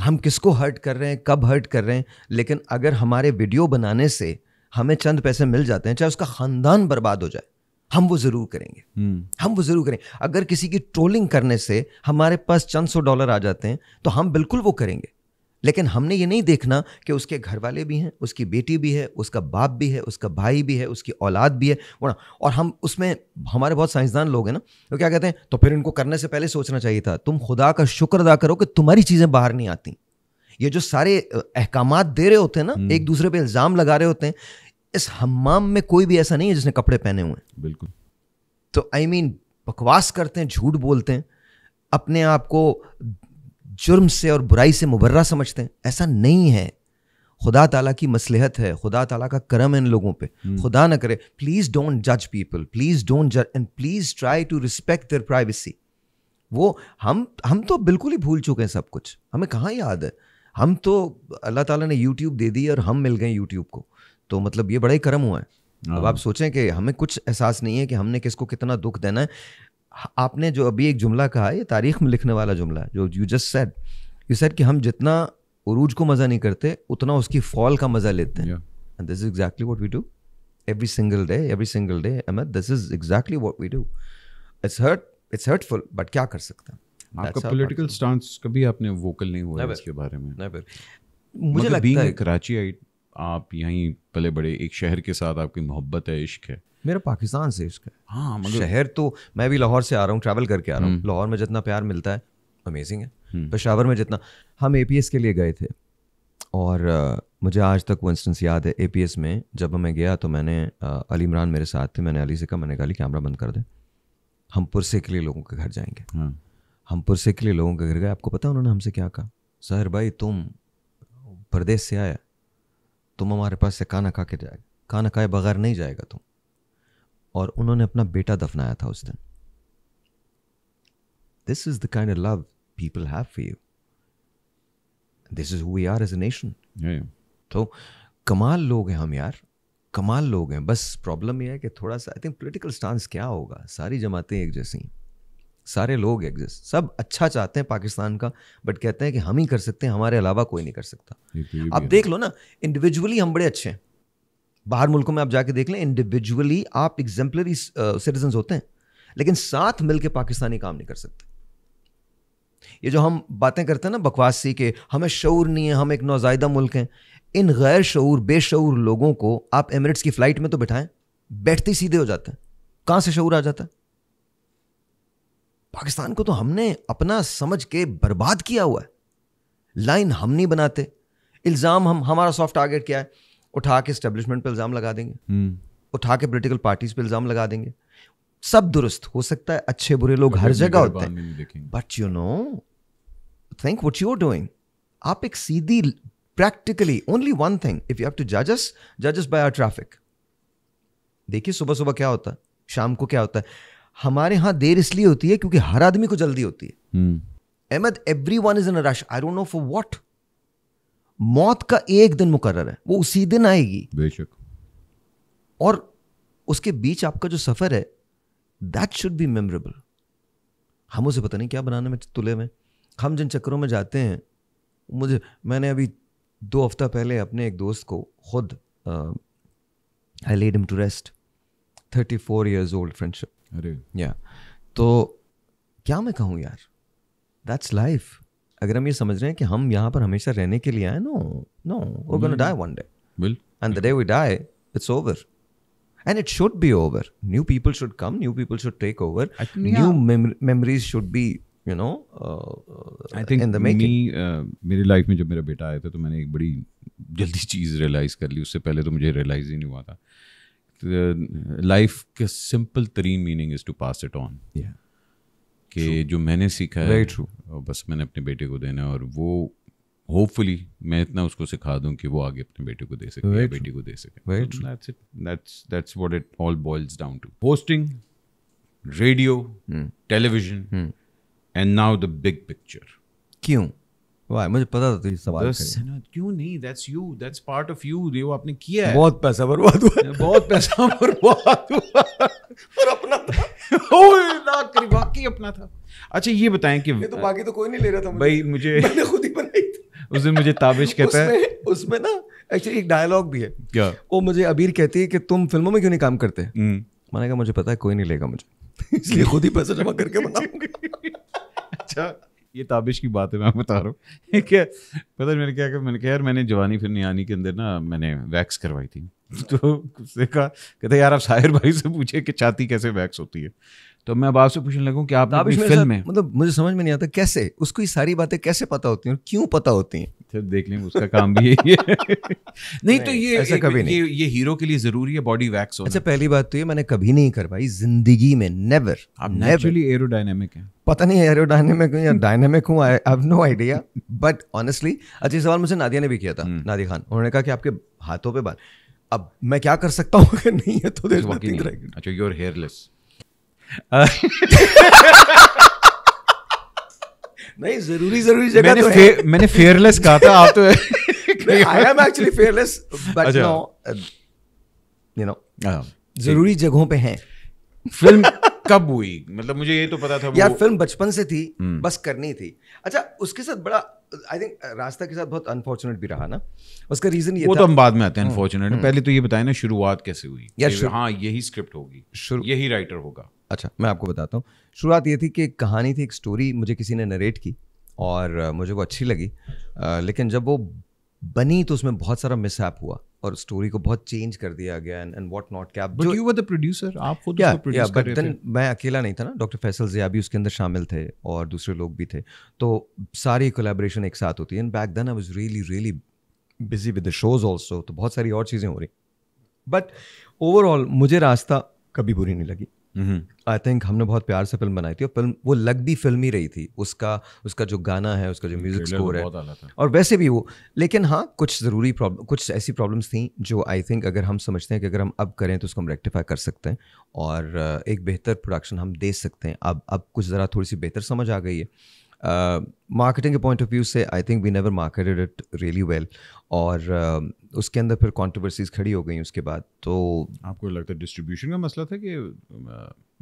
हम किसको हर्ट कर रहे हैं, कब हर्ट कर रहे हैं। लेकिन अगर हमारे वीडियो बनाने से हमें चंद पैसे मिल जाते हैं, चाहे उसका ख़ानदान बर्बाद हो जाए, हम वो ज़रूर करेंगे। हम वो ज़रूर करेंगे। अगर किसी की ट्रोलिंग करने से हमारे पास चंद सौ डॉलर आ जाते हैं तो हम बिल्कुल वो करेंगे। लेकिन हमने ये नहीं देखना कि उसके घर वाले भी हैं, उसकी बेटी भी है, उसका बाप भी है, उसका भाई भी है, उसकी औलाद भी है, वो ना। और हम उसमें हमारे बहुत साइंसदान लोग हैं ना, तो क्या कहते हैं, तो फिर इनको करने से पहले सोचना चाहिए था। तुम खुदा का शुक्र अदा करो कि तुम्हारी चीज़ें बाहर नहीं आती। ये जो सारे अहकाम दे रहे होते हैं ना, एक दूसरे पर इल्ज़ाम लगा रहे होते हैं, इस हमाम में कोई भी ऐसा नहीं है जिसने कपड़े पहने हुए हैं। बिल्कुल। तो आई मीन बकवास करते हैं, झूठ बोलते हैं, अपने आप को जुर्म से और बुराई से मुबर्रा समझते हैं। ऐसा नहीं है। खुदा ताला की मसलहत है, खुदा ताला का करम है इन लोगों पे। खुदा ना करे, प्लीज़ डोंट जज पीपल, प्लीज़ डोंट जज and please try to respect there privacy. वो हम हम तो बिल्कुल ही भूल चुके हैं सब कुछ, हमें कहाँ याद है। हम तो अल्लाह ताला ने यूट्यूब दे दी और हम मिल गए यूट्यूब को, तो मतलब ये बड़ा ही करम हुआ है। अब आप सोचें कि हमें कुछ एहसास नहीं है कि हमने किसको कितना दुख देना है। आपने जो अभी एक जुमला कहा, ये तारीख में लिखने वाला जुमला है, जो you just said, you said कि हम जितना उरूज को मज़ा नहीं करते उतना उसकी फॉल का मज़ा लेते हैं। And this is exactly what we do every single day, every single day. Ahmad, this is exactly what we do. It's hurt, it's hurtful, but क्या कर सकते हैं। आपका पॉलिटिकल स्टांस कभी आपने वोकल नहीं हुआ इसके बारे में? नेवर। मुझे लगता है कराची आप यहीं पले बड़े, एक शहर के साथ आपकी मोहब्बत है, इश्क है। मेरा पाकिस्तान से इश्क है। हाँ, मगर शहर तो मैं भी लाहौर से आ रहा हूँ, ट्रैवल करके आ रहा हूँ। लाहौर में जितना प्यार मिलता है अमेजिंग है, पेशावर में जितना। हम ए पी एस के लिए गए थे और आ, मुझे आज तक वो इंस्टेंस याद है। ए पी एस में जब मैं गया तो मैंने आ, अली इमरान मेरे साथ थे, मैंने अली से कहा, मैंने कहा अली कैमरा बंद कर दे, हम पुरसे के लिए लोगों के घर जाएंगे। हाँ। हम पुरसे के लिए लोगों के घर गए। आपको पता है उन्होंने हमसे क्या कहा? सहर भाई, तुम परदेश से आया, तुम हमारे पास से खाना खा के जाएगा, खाना खाए बगैर नहीं जाएगा तुम। और उन्होंने अपना बेटा दफनाया था उस दिन। This is the kind of love people have for you, this is who we are as a nation. तो कमाल लोग हैं हम यार, कमाल लोग हैं। बस प्रॉब्लम यह है कि थोड़ा सा आई थिंक पॉलिटिकल स्टांस क्या होगा। सारी जमातें एक जैसी, सारे लोग एक जैसे, सब अच्छा चाहते हैं पाकिस्तान का, बट कहते हैं कि हम ही कर सकते हैं, हमारे अलावा कोई नहीं कर सकता। आप देख लो ना, इंडिविजुअली हम बड़े अच्छे हैं। बाहर मुल्कों में आप जाके देख लें, इंडिविजुअली आप एग्जाम्पलरी सिटीजन होते हैं, लेकिन साथ मिलके पाकिस्तानी काम नहीं कर सकते। ये जो हम बातें करते हैं ना बकवास सी के, हमें शऊर नहीं है, हम एक नौजायदा मुल्क हैं, इन गैर शऊर बेशऊर लोगों को आप एमिरेट्स की फ्लाइट में तो बिठाएं, बैठते सीधे हो जाते हैं। कहाँ से शऊर आ जाता है? पाकिस्तान को तो हमने अपना समझ के बर्बाद किया हुआ है। लाइन हम नहीं बनाते, इल्ज़ाम हम, हमारा सॉफ्ट टारगेट क्या है? उठा के एस्टेब्लिशमेंट पे इल्ज़ाम लगा देंगे, hmm. उठा के पोलिटिकल पार्टीज पे इल्ज़ाम लगा देंगे। सब दुरुस्त हो सकता है, अच्छे बुरे लोग हर जगह होते हैं, but you know think what you are doing. आप एक सीधी, practically only one thing, if you have to जज अस, जज अस बाय आवर ट्रैफिक। देखिए सुबह सुबह क्या होता है, शाम को क्या होता है। हमारे यहाँ देर इसलिए होती है क्योंकि हर आदमी को जल्दी होती है। Ahmad, everyone is in rush, I don't know for what. मौत का एक दिन मुकर्रर है, वो उसी दिन आएगी बेशक, और उसके बीच आपका जो सफर है, दैट शुड बी मेमोरेबल। हम उसे पता नहीं क्या बनाने में तुले में, हम जिन चक्करों में जाते हैं। मुझे, मैंने अभी दो हफ्ता पहले अपने एक दोस्त को खुद, I laid him to rest, thirty four years old friendship. अरे या, तो क्या मैं कहूँ यार, दैट्स लाइफ। अगर हम ये समझ रहे हैं कि हम यहाँ पर हमेशा रहने के लिए आए, no no, we gonna die one day, and the day we die it's over, and it should be over. New people should come, new people should take over, new memories should be, you know, I think in the making. मेरी life में जब मेरा बेटा आया था तो मैंने एक बड़ी जल्दी चीज़ रियलाइज़ कर ली, उससे पहले तो मुझे रियलाइज़ ही नहीं हुआ था। लाइफ का सिंपल तरीन meaning is to pass it on, कि जो मैंने सीखा है, Very true. बस मैंने अपने बेटे को देना है, और वो होपफुली मैं इतना उसको सिखा दूं कि वो आगे अपने बेटे को दे सके right. बेटी को दे सके right. so that's it. That's, that's what it all boils down to. Hosting, radio, hmm. television, hmm. and now the big picture. क्यों? वाह मुझे पता था तुझे सवाल करें। क्यों नहीं? That's you. That's part of you. ये वो आपने किया है। बहुत पैसा बर्बाद हुआ। बहुत पैसा बर्बाद हुआ। और अपना था। ओह वाकई अपना था। अच्छा ये बताएं कि ये तो बाकी तो कोई नहीं ले रहा था भाई मुझे। मैंने खुद ही बनाई थी। उस दिन मुझे ताबिश कहता है उसमें ना एक्चुअली एक डायलॉग भी है क्या? वो मुझे अबीर कहती है कि तुम फिल्मों में क्यों नहीं काम करते? मैंने कहा मुझे पता है कोई नहीं लेगा मुझे इसलिए खुद ही पैसा जमा करके बनाऊंगी। अच्छा ये ताबिश की बात है मैं बता रहा हूँ। क्या पता मैंने क्या कहा? मैंने कहा यार मैंने जवानी फिल्म यानी के अंदर ना मैंने वैक्स करवाई थी। तो उसने कहा कहते यार आप साहिर भाई से पूछे कि छाती कैसे वैक्स होती है। तो मैं बाप से पूछने लगूँ कि आप फिल्म में मतलब मुझे समझ में नहीं आता कैसे उसको ये सारी बातें कैसे पता होती हैं और क्यों पता होती हैं। फिर देख लें उसका काम भी यही है। नहीं तो ये ऐसा कभी नहीं। ये हीरो के लिए जरूरी है बॉडी वैक्स होना। अच्छा पहली बात तो ये मैंने कभी नहीं करवाई जिंदगी में। नेवर। आप नेचुरली एरोडायनेमिक हैं। पता नहीं एरोडायनेमिक हूँ या डायनेमिक हूँ, I have no idea but honestly. अच्छा ये सवाल मुझसे नादिया ने भी किया था, नादिया खान। उन्होंने कहा कि आपके हाथों पर बाल। अब मैं क्या कर सकता हूँ अगर नहीं है तो। अच्छा यू आर हेयरलेस। नहीं जरूरी जरूरी जगह मैंने, तो फे, मैंने फेयरलेस कहा था। आप तो I am actually fearless but no you know जरूरी जगहों पे हैं। फिल्म कब हुई? मतलब मुझे ये तो पता था यार फिल्म बचपन से थी, बस करनी थी। अच्छा उसके साथ बड़ा आई थिंक रास्ता के साथ बहुत अनफॉर्चुनेट भी रहा ना। उसका रीजन ये वो था, तो हम बाद में आते हैं अनफॉर्चुनेट। पहले तो ये बताएं ना शुरुआत कैसे हुई यार। हाँ यही स्क्रिप्ट होगी, यही राइटर होगा। अच्छा मैं आपको बताता हूँ। शुरुआत ये थी कि एक कहानी थी, एक स्टोरी मुझे किसी ने नरेट की और मुझे वो अच्छी लगी। आ, लेकिन जब वो बनी तो उसमें बहुत सारा मिसहैप हुआ और स्टोरी को बहुत चेंज कर दिया गया एंड व्हाट नॉट। क्या but you were the producer, आप खुद उसको प्रोड्यूस कर रहे थे। मैं अकेला नहीं था ना, डॉक्टर फैसल ज़िया भी उसके अंदर शामिल थे और दूसरे लोग भी थे, तो सारी कोलैबोरेशन एक साथ होती है। And back then I was really really busy with the shows also, तो बहुत सारी और चीज़ें हो रही। बट ओवरऑल मुझे रास्ता कभी बुरी नहीं लगी। आई थिंक हमने बहुत प्यार से फिल्म बनाई थी और फिल्म वो लग भी फिल्म ही रही थी। उसका उसका जो गाना है, उसका जो म्यूजिक स्कोर है और वैसे भी वो। लेकिन हाँ कुछ ज़रूरी प्रॉब्लम, कुछ ऐसी प्रॉब्लम्स थी जो आई थिंक अगर हम समझते हैं कि अगर हम अब करें तो उसको हम रेक्टिफाई कर सकते हैं और एक बेहतर प्रोडक्शन हम दे सकते हैं। अब अब कुछ ज़रा थोड़ी सी बेहतर समझ आ गई है। मार्केटिंग के पॉइंट ऑफ व्यू से I think we never marketed it really well और uh, उसके अंदर फिर कॉन्ट्रोवर्सीज खड़ी हो गई उसके बाद। तो आपको लगता है डिस्ट्रीब्यूशन का मसला था कि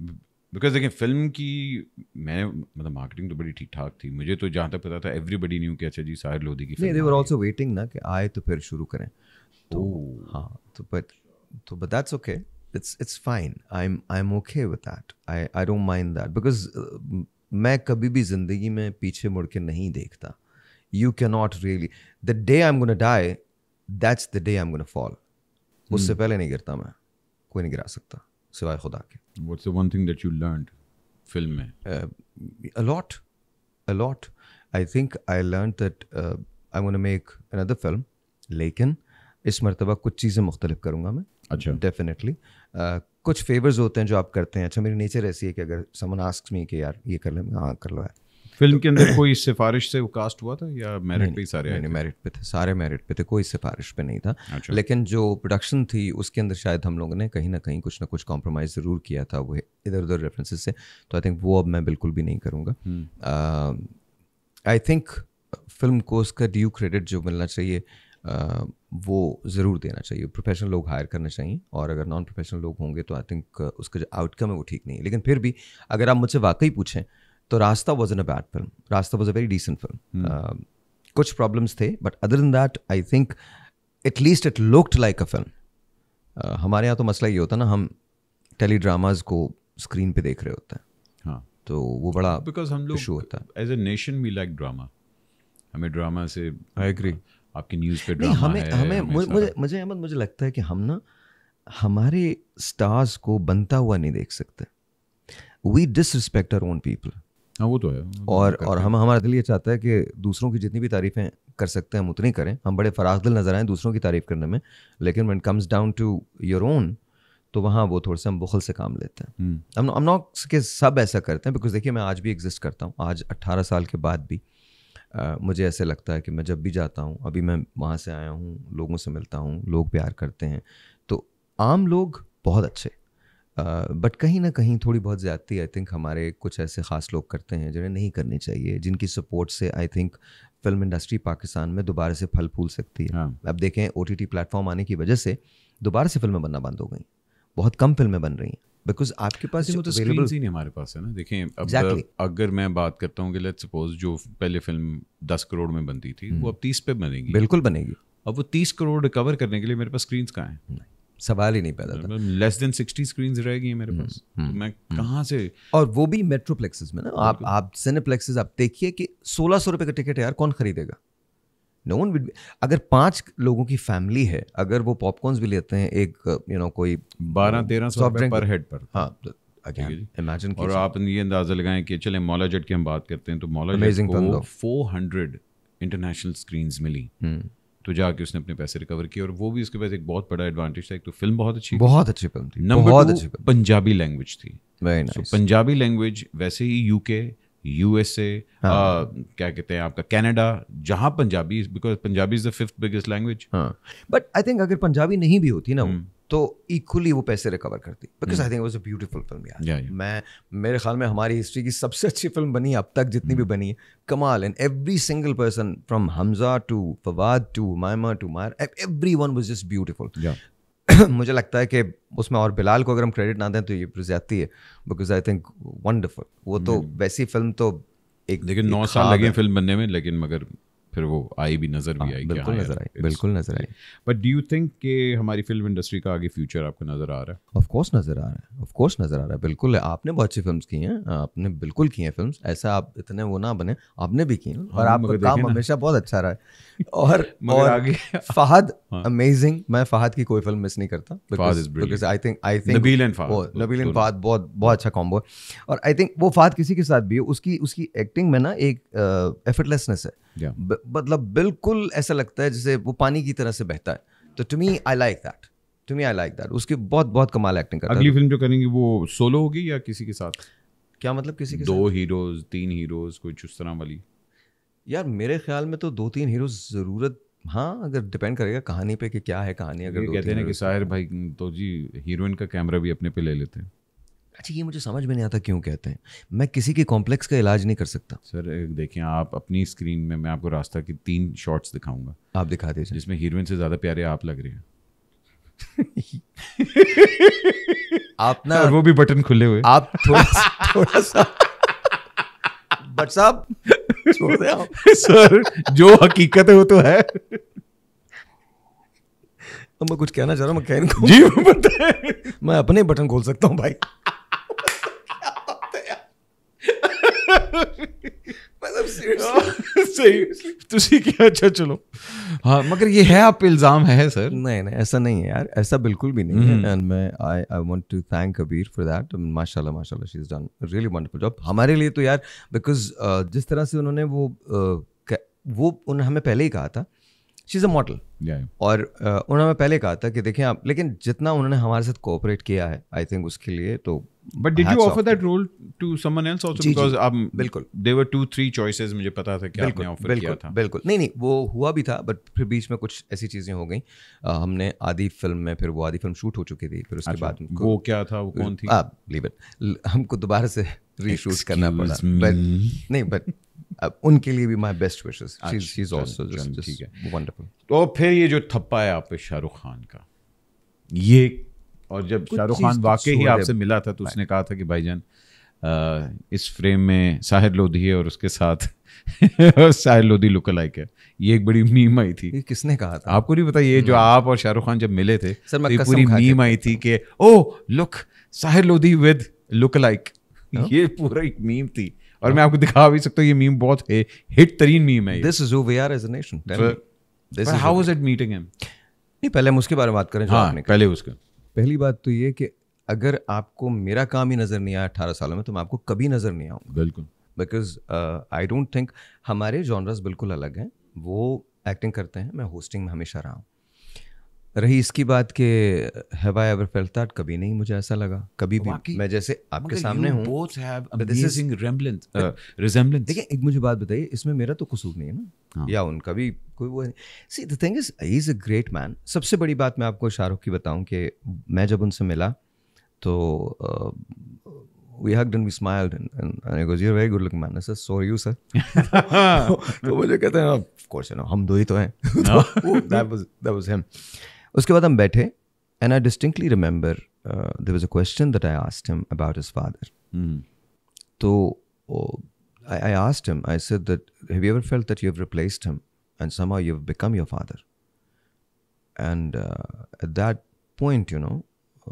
बिकॉज uh, देखिए फिल्म की मैं मतलब मार्केटिंग तो बड़ी ठीक ठाक थी। मुझे तो जहाँ तक पता था एवरीबडी न्यू कि अच्छा जी साहिर लोधी की film. They were also waiting ना कि आए तो फिर शुरू करें तो oh. हाँ तो बट तो but that's okay, it's it's fine. I am I am okay with that. I I don't mind that because मैं कभी भी जिंदगी में पीछे मुड़ के नहीं देखता। You can not really the day I am gonna die that's the day I am gonna fall. उससे पहले नहीं गिरता मैं, कोई नहीं गिरा सकता सिवाय खुदा के। What's the one thing that you learned film में? A lot a lot I think I learned that I want to make another film, लेकिन इस मरतबा कुछ चीज़ें मुख्तलिफ करूँगा मैं। अच्छा डेफिनेटली uh, कुछ फेवर्स होते हैं जो आप करते हैं। अच्छा मेरी नेचर ऐसी है कि अगर समवन आस्क्स मी कि यार ये कर ले, हाँ कर लो यार। फिल्म के अंदर कोई सिफारिश से कास्ट हुआ था या मेरिट पे ही सारे? नहीं, नहीं मेरिट पे थे, सारे मेरिट पे थे, कोई सिफारिश पे नहीं था। अच्छा। लेकिन जो प्रोडक्शन थी उसके अंदर शायद हम लोगों ने कहीं ना कहीं कुछ ना कुछ कॉम्प्रोमाइज़ ज़रूर किया था वो इधर उधर रेफरेंसेज से। तो आई थिंक वो अब मैं बिल्कुल भी नहीं करूँगा। आई थिंक फिल्म को उसका ड्यू क्रेडिट जो मिलना चाहिए Uh, वो ज़रूर देना चाहिए। प्रोफेशनल लोग हायर करने चाहिए और अगर नॉन प्रोफेशनल लोग होंगे तो आई थिंक उसका जो आउटकम है वो ठीक नहीं है। लेकिन फिर भी अगर आप मुझसे वाकई पूछें तो Raasta wasn't a bad film. Raasta was a very decent film. कुछ प्रॉब्लम्स थे but other than that I think at least it looked like a film. हमारे यहाँ तो मसला ये होता है ना, हम टेली ड्रामाज को स्क्रीन पर देख रहे होते हैं। हाँ तो वो बड़ा बिकॉज हम लोग इशू होता है as a nation. We like drama, हमें ड्रामा से। I agree. आपकी न्यूज़ पे ड्रामा हमें, है हमें मुझे मुझे मुझे अहमद मुझे लगता है कि हम ना हमारे स्टार्स को बनता हुआ नहीं देख सकते। We disrespect our own people. हाँ वो तो है। और और हम हमारा दिल ये चाहता है कि दूसरों की जितनी भी तारीफ़ें कर सकते हैं हम उतनी करें। हम बड़े फराज दिल नज़र आएँ दूसरों की तारीफ़ करने में, लेकिन when comes down to your own तो वहाँ वो थोड़े से हम बुखल से काम लेते हैं। हम नॉट के सब ऐसा करते हैं बिकॉज देखिए मैं आज भी एग्जिस्ट करता हूँ। आज अट्ठारह साल के बाद भी Uh, मुझे ऐसे लगता है कि मैं जब भी जाता हूँ, अभी मैं वहाँ से आया हूँ, लोगों से मिलता हूँ, लोग प्यार करते हैं, तो आम लोग बहुत अच्छे, बट uh, कहीं ना कहीं थोड़ी बहुत ज़्यादती आई थिंक हमारे कुछ ऐसे ख़ास लोग करते हैं जिन्हें नहीं करनी चाहिए, जिनकी सपोर्ट से I think film industry Pakistan में दोबारा से फल फूल सकती है। हाँ। अब देखें ओ टी टी प्लेटफॉर्म आने की वजह से दोबारा से फिल्में बनना बंद हो गई, बहुत कम फिल्में बन रही हैं बिकॉज आपके पास वो तो स्क्रीन सीन हमारे पास है ना। देखें अब exactly. अगर मैं बात करता हूँ कि लेट्स सपोज जो पहले फिल्म दस करोड़ में बनती थी वो अब तीस पे बनेगी, बिल्कुल बनेगी। अब वो तीस करोड़ रिकवर करने के लिए मेरे पास स्क्रीन्स कहाँ हैं, सवाल ही नहीं पैदा, लेस देन सिक्सटी स्क्रीन्स रह गई हैं मेरे पास, मैं कहाँ से, और वो भी मेट्रोप्लेक्सेस में ना। आप आप सिनेप्लेक्सेस आप देखिए कि सोलह सौ रुपये का टिकट यार कौन खरीदेगा, नो वन विड। अगर पाँच लोगों की फैमिली है, अगर वो पॉपकॉर्न्स भी लेते हैं एक यू you नो know, कोई बारह तेरह सौ पर हेड पर, हाँ इमेजिन। और आप ये अंदाज़ा लगाएं कि चले मौला जेट की हम बात करते हैं तो मौला जेट को फोर हंड्रेड इंटरनेशनल स्क्रीन्स मिली, तो जाके उसने अपने पैसे रिकवर किए, और वो भी उसके पास एक बहुत बड़ा एडवांटेज था। एक तो फिल्म बहुत अच्छी बहुत अच्छी फिल्म थी, नंबर टू पंजाबी लैंग्वेज थी, पंजाबी लैंग्वेज वैसे ही यूके यूएसए क्या कहते हैं आपका कनाडा, जहाँ Punjabi, because Punjabi is the fifth biggest language, but I think अगर पंजाबी नहीं भी होती ना hmm. तो इक्वली वो पैसे रिकवर करती, because I think was a beautiful film यार। yeah, yeah. मैं मेरे ख्याल में हमारी हिस्ट्री की सबसे अच्छी फिल्म बनी अब तक जितनी hmm. भी बनी है, कमाल। And every single person from Hamza to Fawad to मायमा to मायर, everyone was just beautiful. मुझे लगता है कि उसमें और बिलाल को अगर हम क्रेडिट ना दें तो ये जाती है, बिकॉज आई थिंक वंडरफुल। वो तो वैसी फिल्म तो एक, लेकिन नौ साल लगे फिल्म बनने में, लेकिन मगर फिर वो आई भी नज़र भी आई, बिल्कुल नज़र आई, बिल्कुल नज़र आई। बट डू यू थिंक कि हमारी फिल्म इंडस्ट्री का आगे फ्यूचर आपको नज़र आ रहा है? ऑफ कोर्स नज़र आ रहा है, ऑफ कोर्स नज़र आ रहा है, बिल्कुल। आपने बहुत अच्छी फिल्म्स की हैं, आपने बिल्कुल की हैं फिल्म्स, ऐसा आप इतने वो ना बने, आपने भी की हैं, और आपका काम हमेशा बहुत अच्छा रहा है। और और आगे फहद अमेजिंग, मैं फहद की कोई फिल्म मिस नहीं करता, because I think I think Nabeel and Fahad, Nabeel and Fahad बहुत बहुत अच्छा कॉम्बो है। और आई थिंक वो फहद किसी के साथ भी है, उसकी उसकी एक्टिंग में ना एक एफर्टलेसनेस है, मतलब बिल्कुल ऐसा लगता है जैसे वो पानी की तरह से बहता है। तो to me I like that, to me I like that, उसकी बहुत बहुत कमाल एक्टिंग करता है। अगली फिल्म जो करेंगे वो सोलो होगी या किसी के साथ? क्या मतलब किसी के साथ? दो हीरोज, तीन हीरोज, कुछ उस तरह वाली? यार मेरे ख्याल में तो दो तीन हीरोज ज़रूरत, हाँ अगर डिपेंड करेगा कहानी पे कि क्या है कहानी। अगर कहते हैं ना कि साहिर भाई तो जी हीरोइन का कैमरा भी अपने पे ले लेते हैं। अच्छा ये मुझे समझ में नहीं आता क्यों कहते हैं, मैं किसी के कॉम्प्लेक्स का इलाज नहीं कर सकता। सर देखिए आप अपनी स्क्रीन में, मैं आपको रास्ता की तीन शॉट्स दिखाऊंगा, आप दिखा दीजिए, जिसमें हीरोइन से ज़्यादा प्यारे आप लग रहे हैं। आप ना, और वो भी बटन खुले हुए। आप थोड़ा थोड़ा सा बट साहब छोड़ दे आप। सर जो हकीकत है वो तो है, तो मैं कुछ कहना चाह रहा हूँ, मैं कह नहीं जी वो पता है, मैं अपने बटन खोल सकता हूँ भाई। सही तुसी क्या, अच्छा चलो हाँ, मगर ये है आप पे इल्ज़ाम है सर। नहीं नहीं ऐसा नहीं है यार, ऐसा बिल्कुल भी नहीं है। एंड मैं I I want to thank Kabir for that, माशाल्लाह माशाल्लाह she is done really wonderful job हमारे लिए तो यार, बिकॉज जिस तरह से उन्होंने वो वो उन्होंने हमें पहले ही कहा था शी इज़ अ मॉडल, और उन्होंने पहले कहा था कि देखें आप, लेकिन जितना उन्होंने हमारे साथ कोऑपरेट किया है आई थिंक उसके लिए तो। But did you offer that role to someone else also? Because आप बिल्कुल there were two three choices, मुझे पता था कि आपने ऑफर किया था। बिल्कुल नहीं नहीं वो हुआ भी था, बट फिर बीच में कुछ ऐसी चीज़ें हो गई, हमने आधी फिल्म में फिर वो आधी फिल्म शूट हो चुकी थी, फिर उसके बाद वो क्या था वो कौन थी आप बिलीव इट, हमको दोबारा से रीशूट करना पड़ा। बट नहीं बट अब उनके लिए भी my best wishes, she is also ठीक है वंडरफुल। तो फिर ये जो थप्पा है आप पे शाहरुख खान का, ये और जब शाहरुख खान वाकई ही आपसे मिला था तो उसने कहा था कि भाईजान इस फ्रेम में साहिर लोधी है और उसके साथ साहिर लोधी लुक लाइक है, ये एक बड़ी मीम आई थी। किसने कहा था आपको नहीं पता? ये जो आप और शाहरुख खान जब मिले थे तो ये पूरी मीम आई थी कि oh look Sahir Lodhi with look like, ये पूरा एक मीम थी। और मैं आपको दिखा भी सकता हूँ ये मीम बहुत है, हिट तरीन मीम है। This is who we are as a nation. This how was it meeting him? नहीं पहले हम उसके बारे में बात करें जो आपने कहा। पहले उसका पहली बात तो ये कि अगर आपको मेरा काम ही नज़र नहीं आया अठारह सालों में तो मैं आपको कभी नज़र नहीं आऊँगा। बिल्कुल, बिकॉज आई डोंट थिंक हमारे जॉनर्स बिल्कुल अलग हैं। वो एक्टिंग करते हैं, मैं होस्टिंग में हमेशा रहा हूँ। रही इसकी बात कि have I ever felt that, कभी नहीं मुझे ऐसा लगा कभी भी, मैं जैसे आपके सामने हूं। Both have amazing resemblance resemblance. देखिए एक मुझे बात बताइए, इसमें मेरा तो कसूर नहीं है ना, हाँ। या उनका भी कोई वो नहीं। See the thing is he is a great man. सबसे बड़ी बात मैं आपको शाहरुख की बताऊं कि मैं जब उनसे मिला तो we hugged and we smiled and, and, and he goes, you're a very good looking man. I said, so are you, sir? तो मुझे कहते हैं, of course, you know, हम दो ही तो हैं। That was that was him. उसके बाद हम बैठे and I distinctly remember uh, there was a question that I asked him about his father. Hmm. तो oh, I, I asked him, I said that have you ever felt that you've replaced him and somehow you've become your father? And uh, at that point, you know,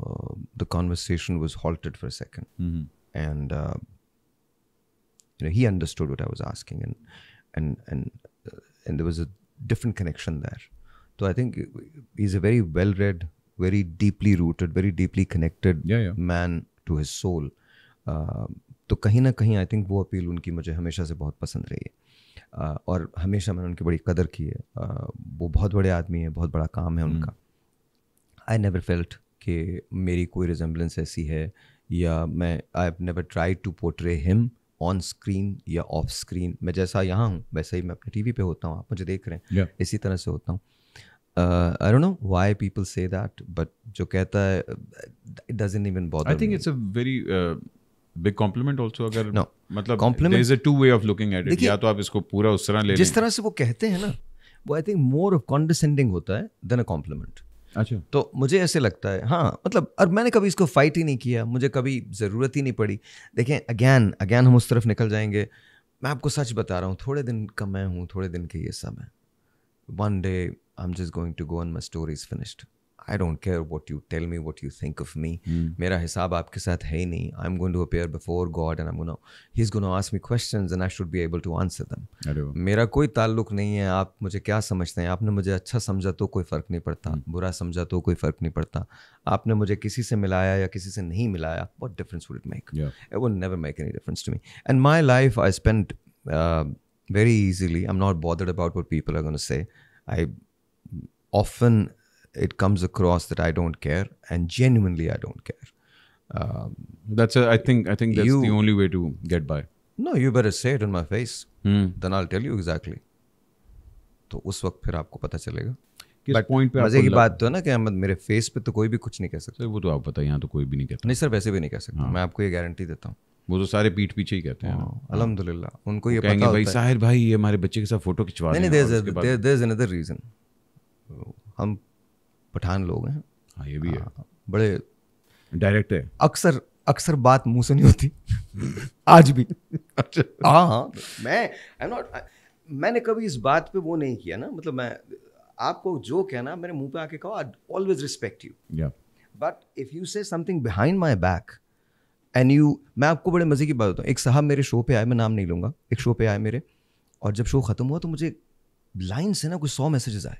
Uh, the conversation was halted for a second, mm-hmm. and uh, you know he understood what I was asking, and and and uh, and there was a different connection there. So I think he's a very well-read, very deeply rooted, very deeply connected yeah, yeah. man to his soul. तो कहीं ना कहीं I think वो appeal उनकी मुझे हमेशा से बहुत पसंद रही है, और हमेशा मैंने उनकी बड़ी कदर की है. वो बहुत बड़े आदमी हैं, बहुत बड़ा काम है उनका. I never felt कि मेरी कोई रिजेम्बलेंस ऐसी है, या मैं I have never tried to portray him on screen या ऑफ स्क्रीन. मैं जैसा यहाँ हूँ वैसा ही मैं अपने टीवी पे होता हूँ, आप मुझे देख रहे हैं yeah. इसी तरह से होता हूँ. I don't know why people say that, but जो कहता है it doesn't even bother me. I think it's a very big compliment also. अगर no. मतलब compliment there is a two way of looking at it. या तो आप इसको पूरा उस तरह ले, जिस तरह से वो कहते हैं ना, वो I think more of condescending होता है देन अ कॉम्प्लीमेंट. अच्छा, तो मुझे ऐसे लगता है हाँ, मतलब. और मैंने कभी इसको फाइट ही नहीं किया, मुझे कभी ज़रूरत ही नहीं पड़ी. देखें अगैन अगैन हम उस तरफ निकल जाएंगे. मैं आपको सच बता रहा हूँ, थोड़े दिन का मैं हूँ, थोड़े दिन के ये सब है. One day I am just going to go and my story is finished. I don't care what you tell me, what you think of me. मेरा हिसाब आपके साथ है ही नहीं. I am going to appear before God and I am going he is going to ask me questions and I should be able to answer them. मेरा कोई ताल्लुक नहीं है आप मुझे क्या समझते हैं. आपने मुझे अच्छा समझा तो कोई फ़र्क नहीं पड़ता, hmm. बुरा समझा तो कोई फ़र्क नहीं पड़ता. आपने मुझे किसी से मिलाया या किसी से नहीं मिलाया, what difference would it make? It would never make any difference to me. And my life I spend very easily. I am not bothered about what people are going to say. I often it comes across that I don't care, and genuinely I don't care. Um, that's a, I think I think that's you, the only way to get by. No, you better say it in my face. Hmm. Then I'll tell you exactly. तो उस वक्त फिर आपको पता चलेगा. But point पे मजे की बात तो है ना कि अहमद मेरे face पे तो कोई भी कुछ नहीं कह सकता. वो तो आप पता है, यहाँ तो कोई भी नहीं कहता. नहीं सर वैसे भी नहीं कह सकता. हाँ. मैं आपको ये गारंटी देता हूँ. वो तो सारे पीठ पीछे ही कहते हैं. अल्हम्दुलिल्लाह उनको ये पता होता है. साहिर भाई ये हमारे बच्चे के साथ फोटो खिंचवा रहे हैं. नहीं नहीं there's another reason. हम पठान लोग हैं. हाँ ये भी आ, है बड़े डायरेक्ट है. अक्सर अक्सर बात मुंह से नहीं होती. आज भी हाँ हाँ मैं आई नॉट मैंने कभी इस बात पे वो नहीं किया ना, मतलब मैं आपको जो कहना मेरे मुंह पे आके कहो. I always respect you, but if you say something behind my back and you. मैं आपको बड़े मजे की बात बताऊँ, एक साहब मेरे शो पे आए, मैं नाम नहीं लूँगा, एक शो पे आए मेरे, और जब शो खत्म हुआ तो मुझे लाइन से ना कुछ सौ मैसेजेस आए.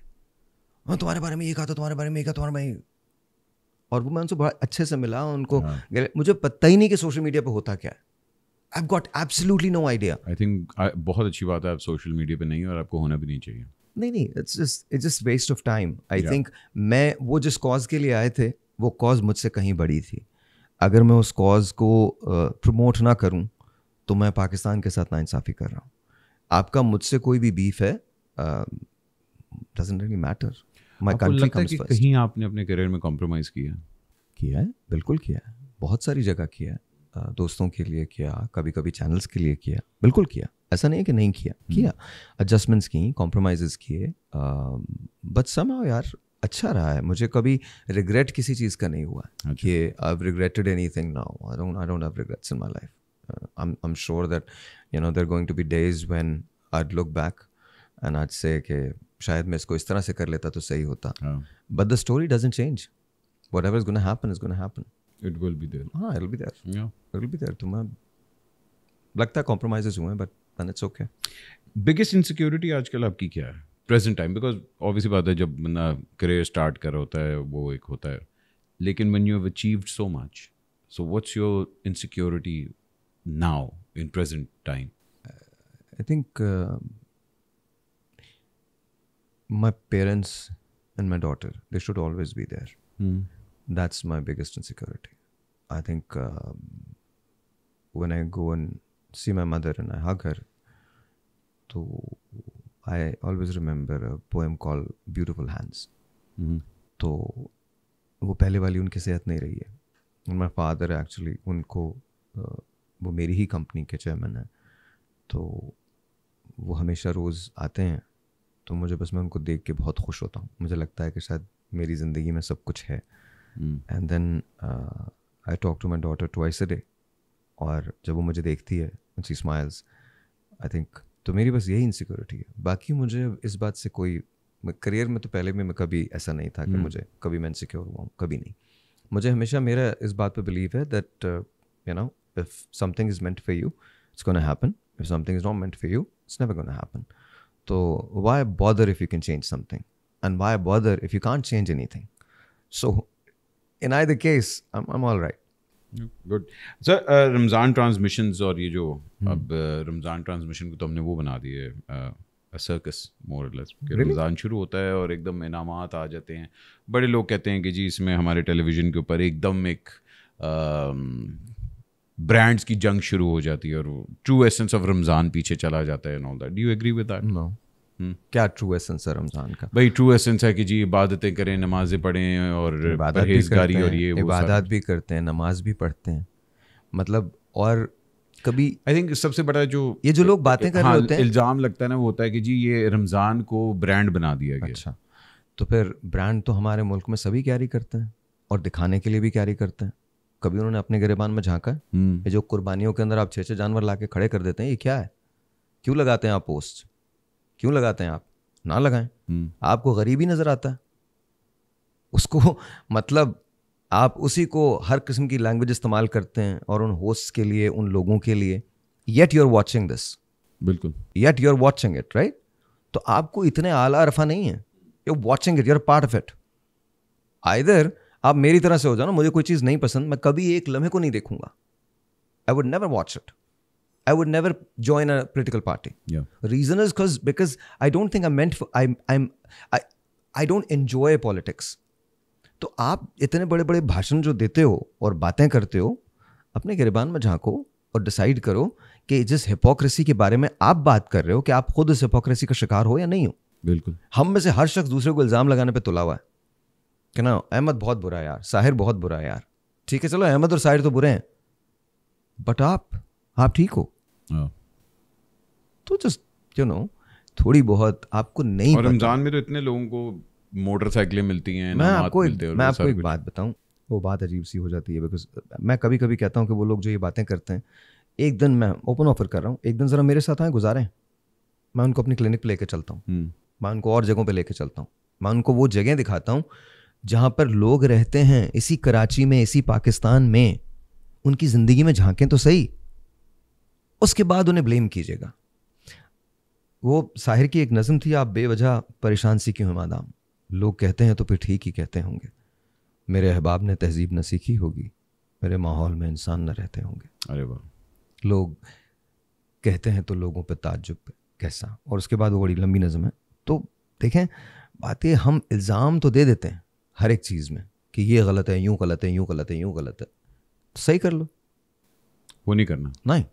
हाँ तुम्हारे बारे में ये कहा था, तुम्हारे बारे में ये कहा, तुम्हारे बारे में. और वो मैं उनसे बड़ा अच्छे से मिला उनको. हाँ. मुझे पता ही नहीं कि सोशल मीडिया पे होता क्या है. I have got absolutely no idea. I think बहुत अच्छी बात है आप सोशल मीडिया पे नहीं है, और आपको होना भी नहीं चाहिए. नहीं नहीं it's just it's just waste of time. I think मैं वो जिस कॉज के लिए आए थे वो कॉज मुझसे कहीं बड़ी थी. अगर मैं उस कॉज को प्रमोट uh, ना करूँ तो मैं पाकिस्तान के साथ नाइंसाफ़ी कर रहा हूँ. आपका मुझसे कोई भी बीफ है डजंट रियली मैटर. आपको लगता है कि कहीं आपने अपने करियर में कॉम्प्रोमाइज़ किया? किया है, बिल्कुल किया है. बहुत सारी जगह किया है, दोस्तों के लिए किया, कभी कभी चैनल्स के लिए किया, बिल्कुल किया. ऐसा नहीं है कि नहीं किया, किया. एडजस्टमेंट्स की, कॉम्प्रोमाइज़ किए, बट समहाउ यार अच्छा रहा है. मुझे कभी रिग्रेट किसी चीज़ का नहीं हुआ कि I have regretted anything now. I don't I don't have regrets in my life. I am I am sure that you know there going to be days when I look back and I say कि शायद मैं इसको इस तरह से कर लेता तो सही होता. But the story doesn't change. Whatever is gonna happen is gonna happen. It will be there. हां इट विल बी देयर. या इट विल बी देयर. तो मैं लगता है कॉम्प्रोमाइजेस हुए हैं, but then it's okay. Biggest insecurity आजकल आपकी क्या है प्रेजेंट टाइम? बिकॉज ऑब्वियसली बात है जब बंदा करियर स्टार्ट कर रहा होता है वो एक होता है, लेकिन when you have achieved so much, so what's your insecurity now in present time? I think my parents and my daughter. They should always be there. Mm. That's my biggest insecurity. I think uh, when I go and see my mother and I hug her, so I always remember a poem called Beautiful Hands. Mm-hmm. तो वो पहले वाली उनकी सेहत नहीं रही है. मेरा फादर एक्चुअली उनको uh, वो मेरी ही कंपनी के चेयरमैन है, तो वो हमेशा रोज़ आते हैं, तो मुझे बस मैं उनको देख के बहुत खुश होता हूँ. मुझे लगता है कि शायद मेरी ज़िंदगी में सब कुछ है. And then I talk to my daughter twice a day, और जब वो मुझे देखती है शी स्माइल्स आई थिंक. तो मेरी बस यही इनसिक्योरिटी है. बाकी मुझे इस बात से कोई, करियर में तो पहले में मैं कभी ऐसा नहीं था कि मुझे कभी मैं इनसिक्योर हुआ हूँ, कभी नहीं. मुझे हमेशा मेरा इस बात पे बिलीव है that you know if something is meant for you it's gonna happen, if something is not meant for you it's never gonna happen. तो why bother if you can change something and why bother if you can't change anything. So in either case I am alright. Good. Sir Ramzan transmissions और ये जो अब Ramzan transmission को तो हमने वो बना दिए सर्कस मोर लेस. रमज़ान शुरू होता है और एकदम इनामात आ जाते हैं. बड़े लोग कहते हैं कि जी इसमें हमारे टेलीविज़न के ऊपर एकदम एक ब्रांड्स की जंग शुरू हो जाती है और ट्रू एसेंस ऑफ रमज़ान पीछे चला जाता है and all that. Do you agree with that? No. क्या ट्रू एसेंस है रमज़ान का? भाई ट्रू एसेंस है कि जी इबादतें करें, नमाजें पढ़ें और परहेज़गारी और ये इबादत भी करते हैं, नमाज भी पढ़ते हैं, मतलब. और कभी आई थिंक सबसे बड़ा जो ये जो लोग बातें कर रहे होते हैं, इल्ज़ाम लगता है ना, वो होता है कि जी ये रमज़ान को ब्रांड बना दिया गया. अच्छा, तो फिर ब्रांड तो हमारे मुल्क में सभी कैरी करते हैं और दिखाने के लिए भी कैरी करते हैं. कभी उन्होंने अपने गिरेबान में झाँका है? जो कुर्बानियों के अंदर आप छः छः जानवर ला के खड़े कर देते हैं, ये क्या है? क्यों लगाते हैं आप पोस्ट? क्यों लगाते हैं आप? ना लगाएं. आपको गरीबी नज़र आता है, उसको मतलब आप उसी को हर किस्म की लैंग्वेज इस्तेमाल करते हैं और उन होस्ट्स के लिए, उन लोगों के लिए. Yet you are watching this. बिल्कुल. Yet you are watching it, right? तो आपको इतने आला अरफा नहीं है. You are watching it, you are part of it. Either आप मेरी तरह से हो जाओ ना, मुझे कोई चीज़ नहीं पसंद, मैं कभी एक लम्हे को नहीं देखूंगा. I would never watch it. I would never join a political party. Yeah. Reason is because because I don't think I'm meant for. I'm I'm I I don't enjoy politics. तो आप इतने बड़े बड़े भाषण जो देते हो और बातें करते हो, अपने गिरबान में झांको और डिसाइड करो कि जिस हिपोक्रेसी के बारे में आप बात कर रहे हो कि आप खुद उस हिपोक्रेसी का शिकार हो या नहीं हो. बिल्कुल. हम में से हर शख्स दूसरे को इल्ज़ाम लगाने पे तुला हुआ है कि ना अहमद बहुत बुरा यार, साहिर बहुत बुरा यार. ठीक है चलो, अहमद और साहिर तो बुरे हैं, बट आप आप ठीक हो. Oh. तो जस्ट यू नो थोड़ी बहुत आपको नहीं. और रमजान में तो इतने लोगों को मोटरसाइकिलें मिलती हैं. मैं आपको मिलते मैं आपको एक बात बताऊं, वो बात अजीब सी हो जाती है बिकॉज मैं कभी कभी कहता हूं कि वो लोग जो ये बातें करते हैं, एक दिन मैं ओपन ऑफर कर रहा हूं, एक दिन जरा मेरे साथ आए गुजारें. मैं उनको अपनी क्लिनिक पर लेकर चलता हूँ, मैं उनको और जगहों पर लेकर चलता हूँ, मैं उनको वो जगह दिखाता हूँ जहाँ पर लोग रहते हैं इसी कराची में, इसी पाकिस्तान में. उनकी ज़िंदगी में झांकें तो सही, उसके बाद उन्हें ब्लेम कीजिएगा. वो साहिर की एक नज़म थी, आप बेवजह परेशान सी क्यों हैं मादाम, लोग कहते हैं तो फिर ठीक ही कहते होंगे, मेरे अहबाब ने तहजीब न सीखी होगी, मेरे माहौल में इंसान न रहते होंगे. अरे वाह. लोग कहते हैं तो लोगों पर ताज्जुब कैसा. और उसके बाद वो बड़ी लंबी नज़म है. तो देखें बातें, हम इल्ज़ाम तो दे देते हैं हर एक चीज़ में कि ये गलत है, यूँ गलत है, यूँ गलत है, यूँ गलत है. सही कर लो. वो नहीं करना. नहीं,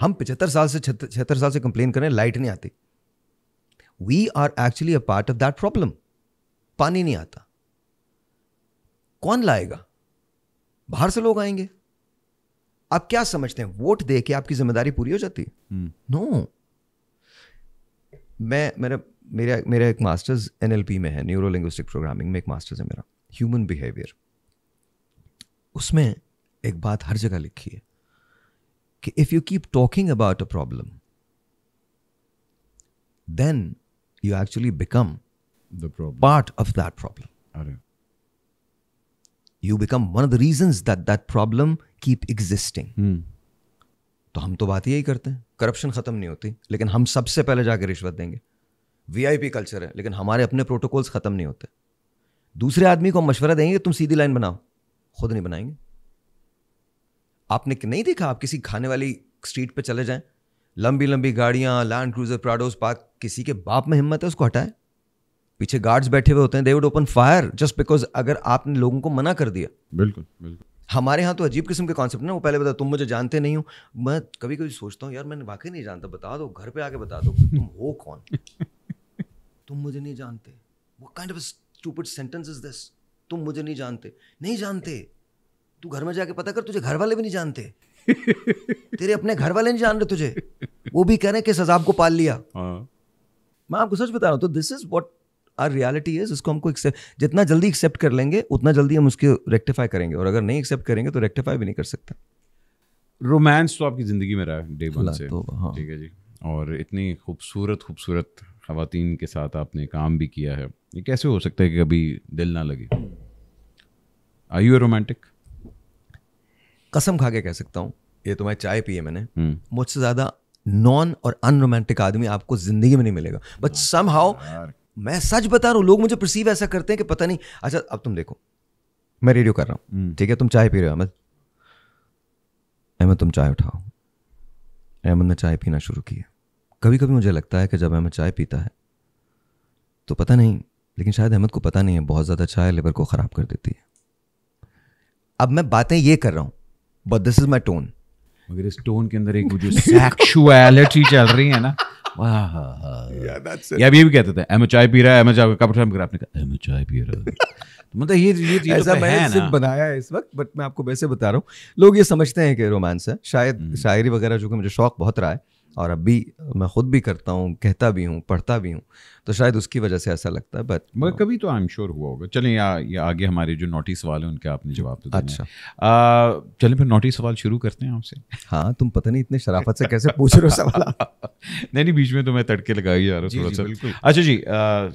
हम पचहत्तर साल से छिहत्तर साल से कंप्लेन करें लाइट नहीं आती. We are actually a part of that problem. पानी नहीं आता, कौन लाएगा? बाहर से लोग आएंगे. आप क्या समझते हैं वोट दे के आपकी जिम्मेदारी पूरी हो जाती है? नो. hmm. no. मैं मेरा मेरा मेरा एक मास्टर्स एनएलपी में है, न्यूरो लिंग्विस्टिक प्रोग्रामिंग में एक मास्टर्स है मेरा, ह्यूमन बिहेवियर. उसमें एक बात हर जगह लिखी है कि if you keep talking about a problem, then you actually become the problem. part of that problem. Arre. You become one of the reasons that that problem keep existing. Hmm. तो हम तो बात यही करते हैं, करप्शन ख़त्म नहीं होती, लेकिन हम सबसे पहले जाके रिश्वत देंगे. वीआईपी कल्चर है, लेकिन हमारे अपने प्रोटोकॉल्स ख़त्म नहीं होते. दूसरे आदमी को मशवरा देंगे तुम सीधी लाइन बनाओ, खुद नहीं बनाएंगे. आपने नहीं देखा, आप किसी खाने वाली स्ट्रीट पे चले जाएं, लंबी लंबी गाड़ियां, लैंड क्रूजर, प्राडोस पार्क, किसी के बाप में हिम्मत है उसको हटाए? पीछे गार्ड्स बैठे हुए होते हैं, they would open fire just because अगर आपने लोगों को मना कर दिया। बिल्कुल बिल्कुल। हमारे यहाँ तो अजीब किस्म के कॉन्सेप्ट ना, वो पहले बता तुम मुझे जानते नहीं हो। मैं कभी कभी सोचता हूँ यार मैंने वाकई नहीं जानता, बता दो घर पे आके बता दो तुम हो कौन, तुम मुझे नहीं जानते। What kind of a stupid sentence is this, तुम मुझे नहीं जानते। नहीं जानते, तू घर में जाके पता कर, तुझे घर वाले भी नहीं जानते। तेरे अपने घर वाले नहीं जान रहे तुझे, वो भी कह रहे किस अजाब को पाल लिया। मैं आपको सच बता रहा हूँ। तो this is what our reality is. इसको हमको जितना जल्दी एक्सेप्ट कर लेंगे उतना जल्दी हम उसके रेक्टिफाई करेंगे, और अगर नहीं एक्सेप्ट करेंगे तो रेक्टिफाई भी नहीं कर सकते। रोमांस तो आपकी ज़िंदगी में रहा है डे वन से, ठीक है जी, और इतनी खूबसूरत खूबसूरत खवातीन के साथ आपने काम भी किया है, ये कैसे हो सकता है कि कभी दिल ना लगे? Are you a romantic? कसम खा के कह सकता हूँ, ये तो मैं चाय पी है मैंने, मुझसे ज़्यादा नॉन और अनरोमांटिक आदमी आपको ज़िंदगी में नहीं मिलेगा। बट समहाउ मैं सच बता रहा हूँ, लोग मुझे परसीव ऐसा करते हैं कि पता नहीं। अच्छा अब तुम देखो, मैं रेडियो कर रहा हूँ, ठीक है, तुम चाय पी रहे हो। अहमद अहमद तुम चाय उठाओ। अहमद ने चाय पीना शुरू की है। कभी कभी मुझे लगता है कि जब अहमद चाय पीता है तो पता नहीं, लेकिन शायद अहमद को पता नहीं है बहुत ज़्यादा चाय लिवर को ख़राब कर देती है। अब मैं बातें ये कर रहा हूँ but this is my tone, मगर इस टोन के अंदर एक जो सेक्सुअलिटी चल रही है ना, वाह या भी भी कहते थे एम चाय पी रहा है, एम चाय कब टाइम कर आपने कहा एम चाय पी रहा है। मतलब ये ये चीज तो है ना, बनाया है इस वक्त, बट मैं आपको वैसे बता रहा हूँ। लोग ये समझते हैं कि रोमांस है, शायद शायरी वगैरह जो कि मुझे शौक बहुत रहा है और अब भी मैं खुद भी करता हूँ, कहता भी हूँ, पढ़ता भी हूँ, तो शायद उसकी वजह से ऐसा लगता है। बट मगर कभी तो आई एम श्योर हुआ होगा। चलें या, या आगे हमारे जो नोटी सवाल हैं उनके आपने जवाब तो दिया। अच्छा आ, चलें फिर नोटी सवाल शुरू करते हैं आपसे। हाँ तुम पता नहीं इतने शराफत से कैसे पूछ रहे हो सवाल। नहीं नहीं बीच में तो मैं तड़के लगाई जा रहा हूँ थोड़ा सा। अच्छा जी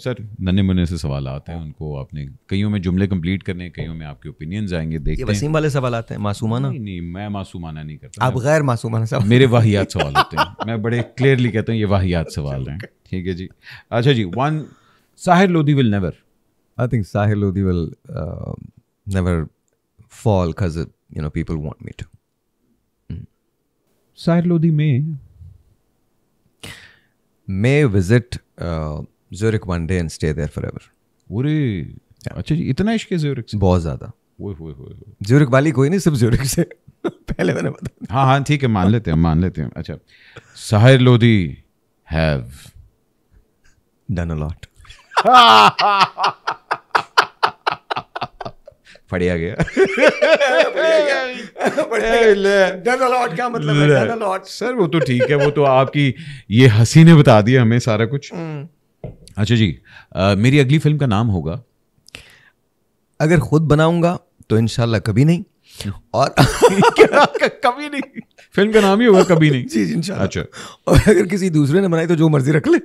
सर, नन्हे मुन्ने से सवाल आते हैं, उनको आपने कईयों में जुमले कम्प्लीट करने, कईयों में आपके ओपिनियंस आएंगे, देखते हैं। वसीम वाले सवाल आते हैं मासूमाना? नहीं मैं मासूमाना नहीं करता, आप गैर मासूमाना सवाल, मेरे वाहियात सवाल होते हैं। मैं बड़े क्लियरली कहता हूँ ये वाहियात सवाल हैं, ठीक है जी। अच्छा जी, one Sahir Lodhi will never, I think Sahir Lodhi will never fall because you know people want me to. Sahir Lodhi में may visit Zurich one day and stay there forever. अरे अच्छा जी, इतना इश्क है ज़्यूरिख से? बहुत ज़्यादा। ओए होए होए, ज़्यूरिख वाली कोई नहीं, सिर्फ ज़्यूरिख से। पहले मैंने बता, हाँ हाँ ठीक है, मान लेते हैं मान लेते हैं। अच्छा Sahir Lodhi have done a lot. फड़िया गया, डन अ लॉट क्या मतलब है? डन अ लॉट सर वो तो ठीक है, वो तो आपकी ये हंसी ने बता दिया हमें सारा कुछ। अच्छा जी, आ, मेरी अगली फिल्म का नाम होगा? अगर खुद बनाऊंगा तो इंशाल्लाह कभी नहीं, और कभी नहीं। फिल्म का नाम ही होगा कभी नहीं जी इंशाल्लाह। अच्छा, और अगर किसी दूसरे ने बनाई तो जो मर्जी रख ले।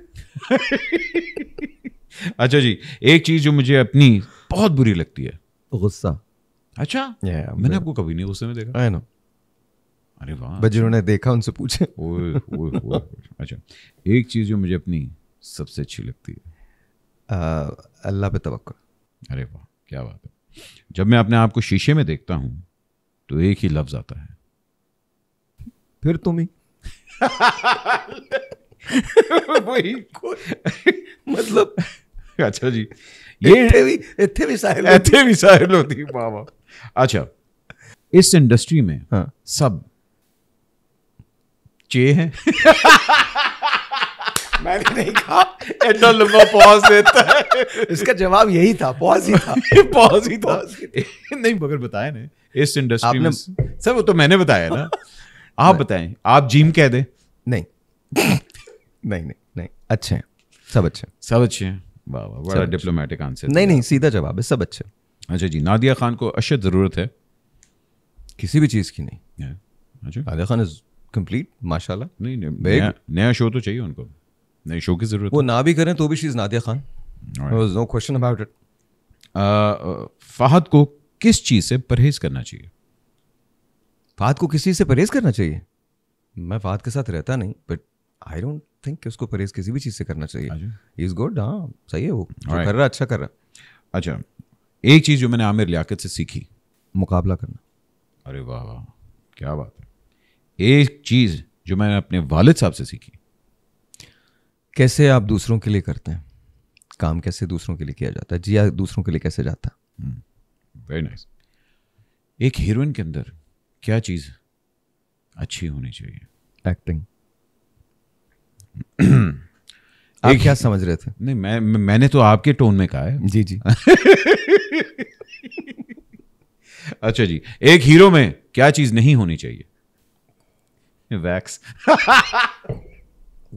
अच्छा जी, एक चीज जो मुझे अपनी बहुत बुरी लगती है? गुस्सा। अच्छा yeah, मैंने आपको कभी नहीं गुस्से में देखा। आई नो, अरे वाह, जिन्होंने देखा उनसे पूछे। अच्छा, एक चीज जो मुझे अपनी सबसे अच्छी लगती है? अल्लाह पे तवक्कुल। अरे वाह क्या बात है। जब मैं अपने आप को शीशे में देखता हूँ तो एक ही लफ्ज आता है, फिर तुम ही। वही मतलब। अच्छा जी, ये इत्थे भी, इत्थे भी साहिल इत्थे भी साहिल होती बाबा। अच्छा, इस इंडस्ट्री में हाँ। सब चे हैं। मैंने नहीं कहा, इतना लंबा पॉज देता है। इसका जवाब यही था, पॉज ही था। पॉज ही था नहीं मगर बताया ना इस इंडस्ट्री में सर, वो तो मैंने बताया ना। आप बताएं, आप जिम कह दे। नहीं नहीं नहीं नहीं, अच्छे हैं सब, अच्छे हैं सब, अच्छे हैं। वाह वाह, बड़ा डिप्लोमेटिक आंसर। नहीं नहीं, सीधा जवाब है, सब अच्छे। अच्छा जी, नादिया खान को अशद जरूरत है? किसी भी चीज़ की नहीं। अच्छा, नादिया खान इज कंप्लीट माशाल्लाह। नहीं नहीं, नया शो तो चाहिए उनको, नए शो की जरूरत। वो ना भी करें तो भी she is Nadia Khan, no question about it. Fahad को किस चीज़ से परहेज करना चाहिए? फहद को किसी से परहेज करना चाहिए? मैं फहद के साथ रहता नहीं, बट आई डोंट थिंक उसको परहेज किसी भी चीज़ से करना चाहिए। इज गुड, हाँ सही है, वो जो कर रहा अच्छा कर रहा। अच्छा, एक चीज़ जो मैंने आमिर लियाकत से सीखी? मुकाबला करना। अरे वाह वाह क्या बात है। एक चीज़ जो मैंने अपने वालिद साहब से सीखी? कैसे आप दूसरों के लिए करते हैं, काम कैसे दूसरों के लिए किया जाता है, जिया दूसरों के लिए कैसे जाता है. Very nice. एक हीरोइन के अंदर क्या चीज़ अच्छी होनी चाहिए? एक्टिंग. आप क्या समझ रहे थे? नहीं, मैं मैंने तो आपके टोन में कहा है. जी जी. अच्छा जी, एक हीरो में क्या चीज़ नहीं होनी चाहिए? वैक्स.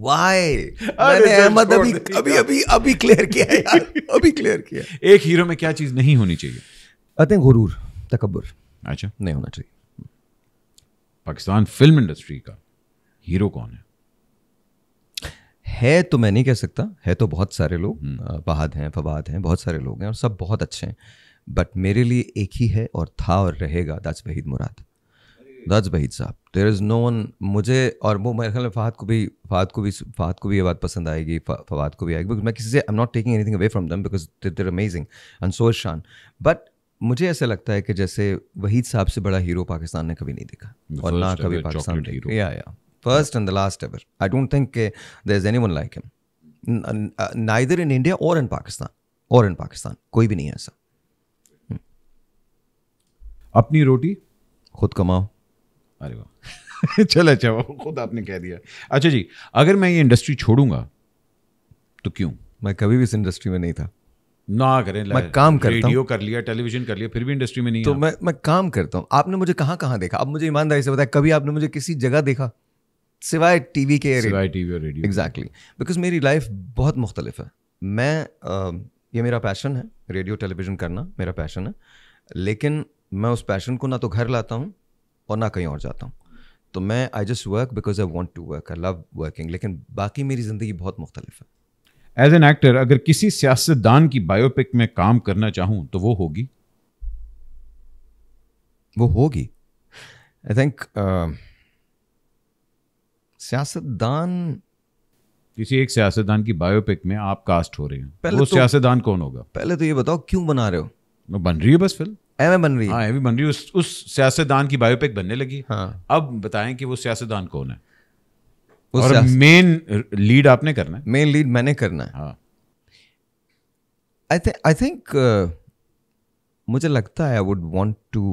वाई? मैंने अहमद अभी अभी अभी अभी क्लियर किया है यार, अभी क्लियर किया. एक हीरो में क्या चीज़ नहीं होनी चाहिए? आई थिंक गुरूर, तकब्बुर. अच्छा, नहीं होना चाहिए. पाकिस्तान फिल्म इंडस्ट्री का हीरो कौन है? है तो मैं नहीं कह सकता, है तो बहुत सारे लोग, फहद हैं, फवाद हैं, बहुत सारे लोग हैं और सब बहुत अच्छे हैं, बट मेरे लिए एक ही है और था और रहेगा, that's Waheed Murad, that's Waheed sahab. There is no one. मुझे और वो मेरे ख्याल में फहद को भी फहद को भी फहद को भी ये बात पसंद आएगी, फवाद को भी आएगी, बिकॉज मैं किसी से I am not taking anything away from them because they are amazing and so is शान. बट मुझे ऐसा लगता है कि जैसे वहीद साहब से बड़ा हीरो पाकिस्तान ने कभी नहीं देखा और ना कभी पाकिस्तान ने. या या First and the last ever. I don't think uh, there's anyone like him. N uh, neither in India or in Pakistan. Or in Pakistan. कोई भी नहीं है ऐसा. hmm. अपनी रोटी खुद कमाओ. अरे वाह. चल अच्छा, वो खुद आपने कह दिया. अच्छा जी, अगर मैं ये इंडस्ट्री छोड़ूंगा तो क्यों? मैं कभी भी इस इंडस्ट्री में नहीं था. ना करें, मैं काम करता हूं, रेडियो कर लिया, टेलीविजन कर लिया, फिर भी इंडस्ट्री में नहीं. तो मैं मैं काम करता हूँ. आपने मुझे कहाँ कहाँ देखा? अब मुझे ईमानदारी से बताया, कभी आपने मुझे किसी जगह देखा सिवाय टीवी के? सिवाय टीवी और रेडियो. एग्जैक्टली, बिकॉज मेरी लाइफ बहुत मुख्तलिफ है. मैं uh, ये मेरा पैशन है, रेडियो टेलीविज़न करना मेरा पैशन है, लेकिन मैं उस पैशन को ना तो घर लाता हूँ और ना कहीं और जाता हूँ. तो मैं I just work because I want to work, I love working, लेकिन बाकी मेरी ज़िंदगी बहुत मुख्तलिफ है. एज एन एक्टर अगर किसी सियासतदान की बायोपिक में काम करना चाहूँ तो वो होगी? वो होगी आई थिंक. सियासतदान, किसी एक सियासतदान की बायोपिक में आप कास्ट हो रहे हैं, पहले वो तो, सियासतदान कौन होगा? पहले तो ये बताओ क्यों बना रहे हो? मैं बन रही है बस फिल्म एम बन रही है. हाँ, बन रही है. उस, उस सियासतदान की बायोपिक बनने लगी. हाँ. अब बताएं कि वो सियासतदान कौन है और मेन लीड आपने करना है. मेन लीड मैंने करना है. आई थिंक आई थिंक मुझे लगता है I would want to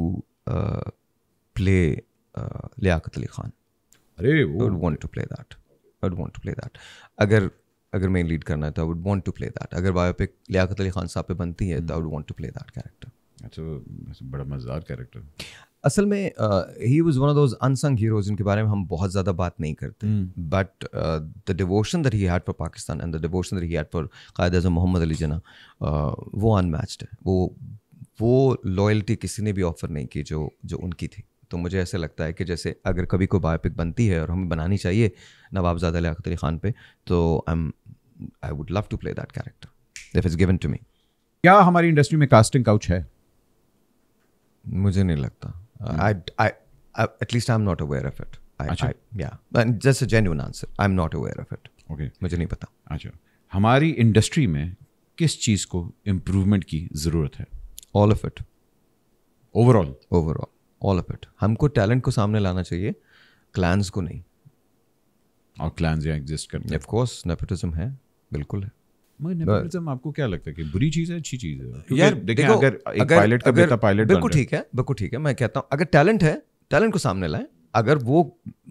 play Liaquat Ali Khan. I would want to play that. I would want to play that. अगर अगर मैं लीड करना है तो I would want to play that. अगर बायोपिक लियाकत अली खान साहब पे बनती है तो I would want to play that character. अच्छा, बड़ा मज़ेदार कैरेक्टर. असल में he was one of those unsung heroes जिनके बारे में हम बहुत ज़्यादा बात नहीं करते, but the devotion that he had for Pakistan and the devotion that he had for कायद आज़म मोहम्मद अली जना, वो unmatched है. वो वो लॉयल्टी किसी ने भी ऑफर नहीं की जो जो उनकी थी. तो मुझे ऐसे लगता है कि जैसे अगर कभी कोई बायोपिक बनती है और हमें बनानी चाहिए नवाबजादा लियाकत अली खान पे, तो I am I would love to play that character if it's given to me. क्या हमारी इंडस्ट्री में कास्टिंग काउच है? मुझे नहीं लगता. At least I am not aware of it. Just a genuine answer, I am not aware of it. Okay, मुझे नहीं पता. अच्छा, हमारी इंडस्ट्री में किस चीज़ को इम्प्रूवमेंट की ज़रूरत है? All of it. Overall overall all of it. हमको टैलेंट को सामने लाना चाहिए, क्लैंस को नहीं. और क्लैंस यहाँ एग्जिस्ट करते हैं. ऑफ कोर्स नेपोटिज्म है, बिल्कुल है. मगर नेपोटिज्म आपको क्या लगता है कि बुरी चीज़ है, अच्छी चीज़ है? यार देखो, अगर एक पायलट का बेटा पायलट बन रहा है, बिल्कुल ठीक है, बिल्कुल ठीक है. मैं कहता हूँ अगर टैलेंट है, टैलेंट को सामने लाएं. अगर वो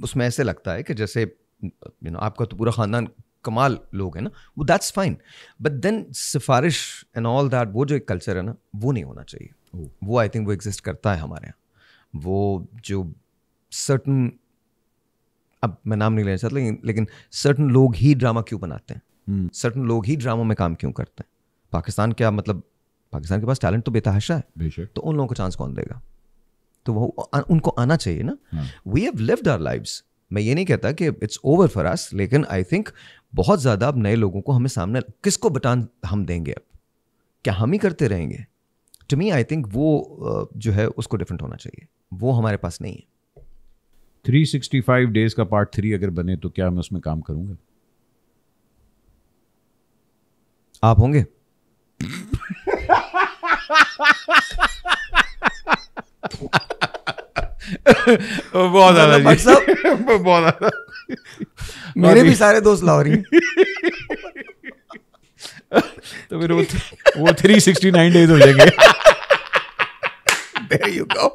उसमें ऐसे लगता है कि जैसे यू नो आपका तो पूरा खानदान कमाल लोग हैं ना, वो दैट्स फाइन, बट देन सिफारिश एंड ऑल दैट, वो जो एक कल्चर है ना, वो नहीं होना चाहिए. वो आई थिंक वो एग्जिस्ट करता है हमारे यहाँ. वो जो सर्टन, अब मैं नाम नहीं लेना चाहता, लेकिन लेकिन सर्टन लोग ही ड्रामा क्यों बनाते हैं, सर्टन लोग ही ड्रामा में काम क्यों करते हैं? पाकिस्तान क्या मतलब, पाकिस्तान के पास टैलेंट तो बेतहाशा है, तो उन लोगों को चांस कौन देगा? तो वो आ, उनको आना चाहिए ना. We have lived our lives. मैं ये नहीं कहता कि इट्स ओवर फॉर अस, लेकिन आई थिंक बहुत ज़्यादा अब नए लोगों को हमें सामने, किसको बटान हम देंगे? अब क्या हम ही करते रहेंगे? टू मी आई थिंक वो जो है उसको डिफरेंट होना चाहिए, वो हमारे पास नहीं है. थ्री सिक्सटी फाइव डेज का पार्ट थ्री अगर बने तो क्या मैं उसमें काम करूंगा? आप होंगे? बहुत ज्यादा बहुत ज्यादा. मेरे भी सारे दोस्त लाहौरी. तो फिर वो वो थ्री सिक्सटी नाइन डेज हो जाएंगे। There you go.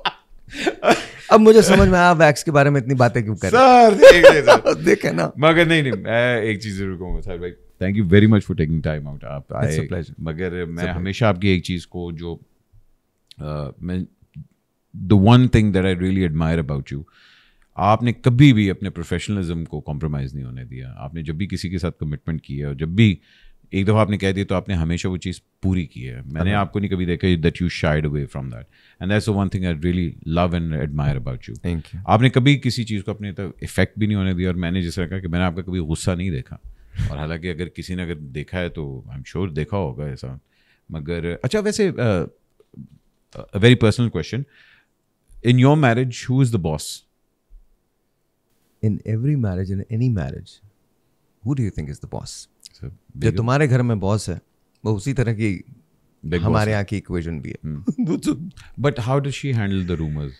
अब मुझे समझ में आया वैक्स के बारे में इतनी बातें क्यों कर रहे हैं। देखे ना मगर नहीं नहीं मैं एक चीज जरूर कहूँगा सर भाई, thank you very much for taking time out. आप इट्स अ प्लेजर। मगर मैं हमेशा आपकी एक चीज को जो uh, मैं the one thing that I really admire about you, आपने कभी भी अपने प्रोफेशनलिज्म को कॉम्प्रोमाइज़ नहीं होने दिया। आपने जब भी किसी के साथ कमिटमेंट किया और जब भी एक दफ़ा आपने कह दिया तो आपने हमेशा वो चीज़ पूरी की है। मैंने आपको नहीं कभी देखा that you shied away from that and that's the one thing I really love and admire about you. Thank you. आपने कभी किसी चीज़ को अपने तक इफेक्ट भी नहीं होने दिया और मैंने जैसे रखा कि मैंने आपका कभी गुस्सा नहीं देखा और हालांकि अगर किसी ने अगर देखा है तो आई एम श्योर देखा होगा ऐसा। मगर अच्छा वैसे very personal question, in your marriage who is the boss? In every marriage, in any marriage, who do you think is the boss? So jo tumhare ghar mein boss hai wo usi tarah ki hamare yahan ki equation bhi hai। But how does she handle the rumors?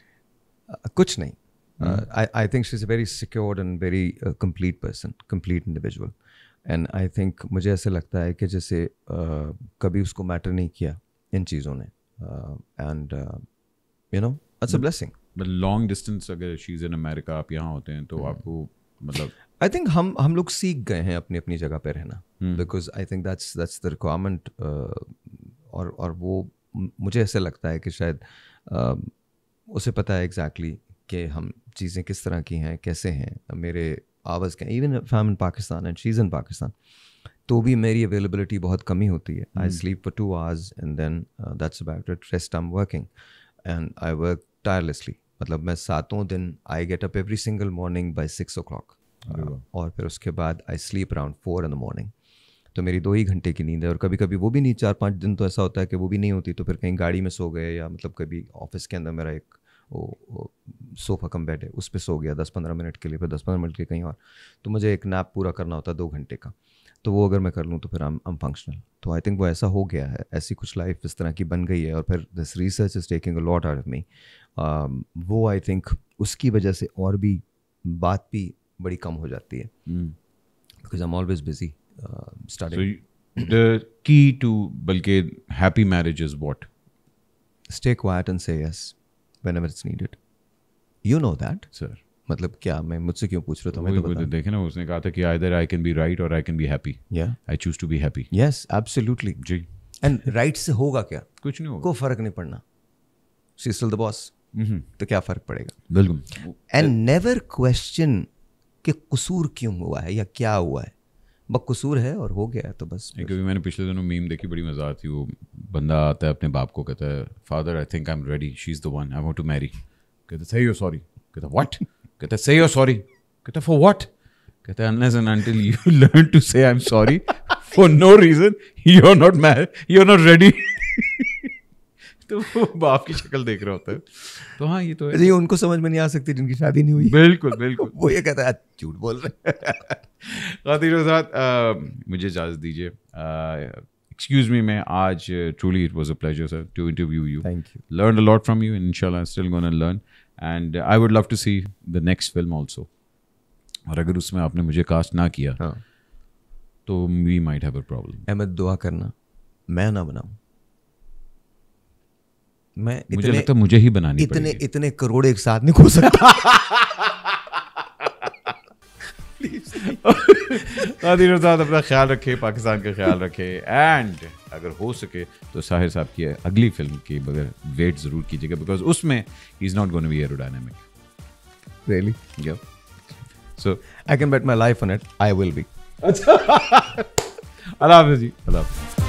uh, kuch nahi. uh, hmm. i i think she's a very secured and very uh, complete person, complete individual, and I think mujhe aisa lagta hai ki jaise uh, kabhi usko matter nahi kiya in cheezon ne uh, and uh, you know that's a blessing. But long distance अगर she's in America आप यहाँ होते हैं तो आपको मतलब I think हम हम लोग सीख गए हैं अपनी अपनी जगह पे रहना because I think that's that's the requirement और और वो मुझे ऐसे लगता है कि शायद उसे पता है exactly कि हम चीज़ें किस तरह की हैं कैसे हैं मेरे hours के। even if I'm in Pakistan and she's in Pakistan तो भी मेरी availability बहुत कमी होती है। I sleep for two hours and then that's about it, rest I'm working and I work tirelessly, मतलब मैं सातों दिन I get up every single morning by six o'clock और फिर उसके बाद I sleep around four in the morning, तो मेरी दो ही घंटे की नींद है और कभी कभी वो भी नहीं, चार पाँच दिन तो ऐसा होता है कि वो भी नहीं होती तो फिर कहीं गाड़ी में सो गए या मतलब कभी ऑफिस के अंदर मेरा एक सोफ़ा कम बेड है उस पर सो गया दस पंद्रह मिनट के लिए, फिर दस पंद्रह मिनट के कहीं और, तो मुझे एक नैप पूरा करना होता है दो घंटे का, तो वो अगर मैं कर लूँ तो फिर आम आम फंक्शनल। तो आई थिंक वो ऐसा हो गया है, ऐसी कुछ लाइफ इस तरह की बन गई है और फिर this research is taking a lot out of me. वो आई थिंक उसकी वजह से और भी बात भी बड़ी कम हो जाती है because I am always busy starting. The key to बल्कि happy marriage is what? Stay quiet and say yes whenever it's needed, you know that sir. मतलब क्या मैं मुझसे क्यों पूछ रहा था? मैं तो बता देखे ना उसने कहा था कि either I can be right और I can be happy, I choose to be happy. Yes absolutely जी। एंड राइट से होगा क्या? कुछ नहीं होगा, कोई फर्क नहीं पड़ना। She is still the boss, तो क्या फर्क पड़ेगा? बिल्कुल। एंड नेवर क्वेश्चन कि कसूर क्यों हुआ है या क्या हुआ है, बकसूर है और हो गया है तो बस। क्योंकि मैंने पिछले दिनों मीम देखी बड़ी मजा आती, वो बंदा आता है अपने बाप को कहता है father I think I am ready, she is the one I want to marry. कहता सही हो सॉरी, कहता व्हाट, कहता से योर सॉरी, कहता फॉर व्हाट, कहता unless and until you learn to say I am sorry for no reason you are not married, you are not ready. तो वो बाप की शक्ल देख रहा होता है। तो हाँ ये तो है जी, उनको समझ में नहीं आ सकती जिनकी शादी नहीं हुई। बिल्कुल बिल्कुल। वो ये कहता है झूठ बोल रहे। मुझे इजाज़त दीजिए एक्सक्यूज मी में आज। Truly it was a pleasure sir to interview you. Thank you. Learn a lot from you and इंशाल्लाह still gonna learn and I would love to see the next film also, और अगर उसमें आपने मुझे cast ना किया हाँ. तो we might have a problem। Ahmad दुआ करना मैं ना बनाऊं, मैं इतने, मुझे लगता मुझे ही बनानी इतने इतने करोड़ एक साथ नहीं खो सकता। नादिर साहब अपना ख्याल रखे, पाकिस्तान का ख्याल रखे एंड अगर हो सके तो साहिर साहब की अगली फिल्म के बगैर वेट ज़रूर कीजिएगा बिकॉज उसमें ही is not going to be aerodynamic. Really? Yeah. So I can bet my life on it, I will be. अच्छा अल्लाह हाफ़िज़ जी। अल्लाह हाफ़िज़।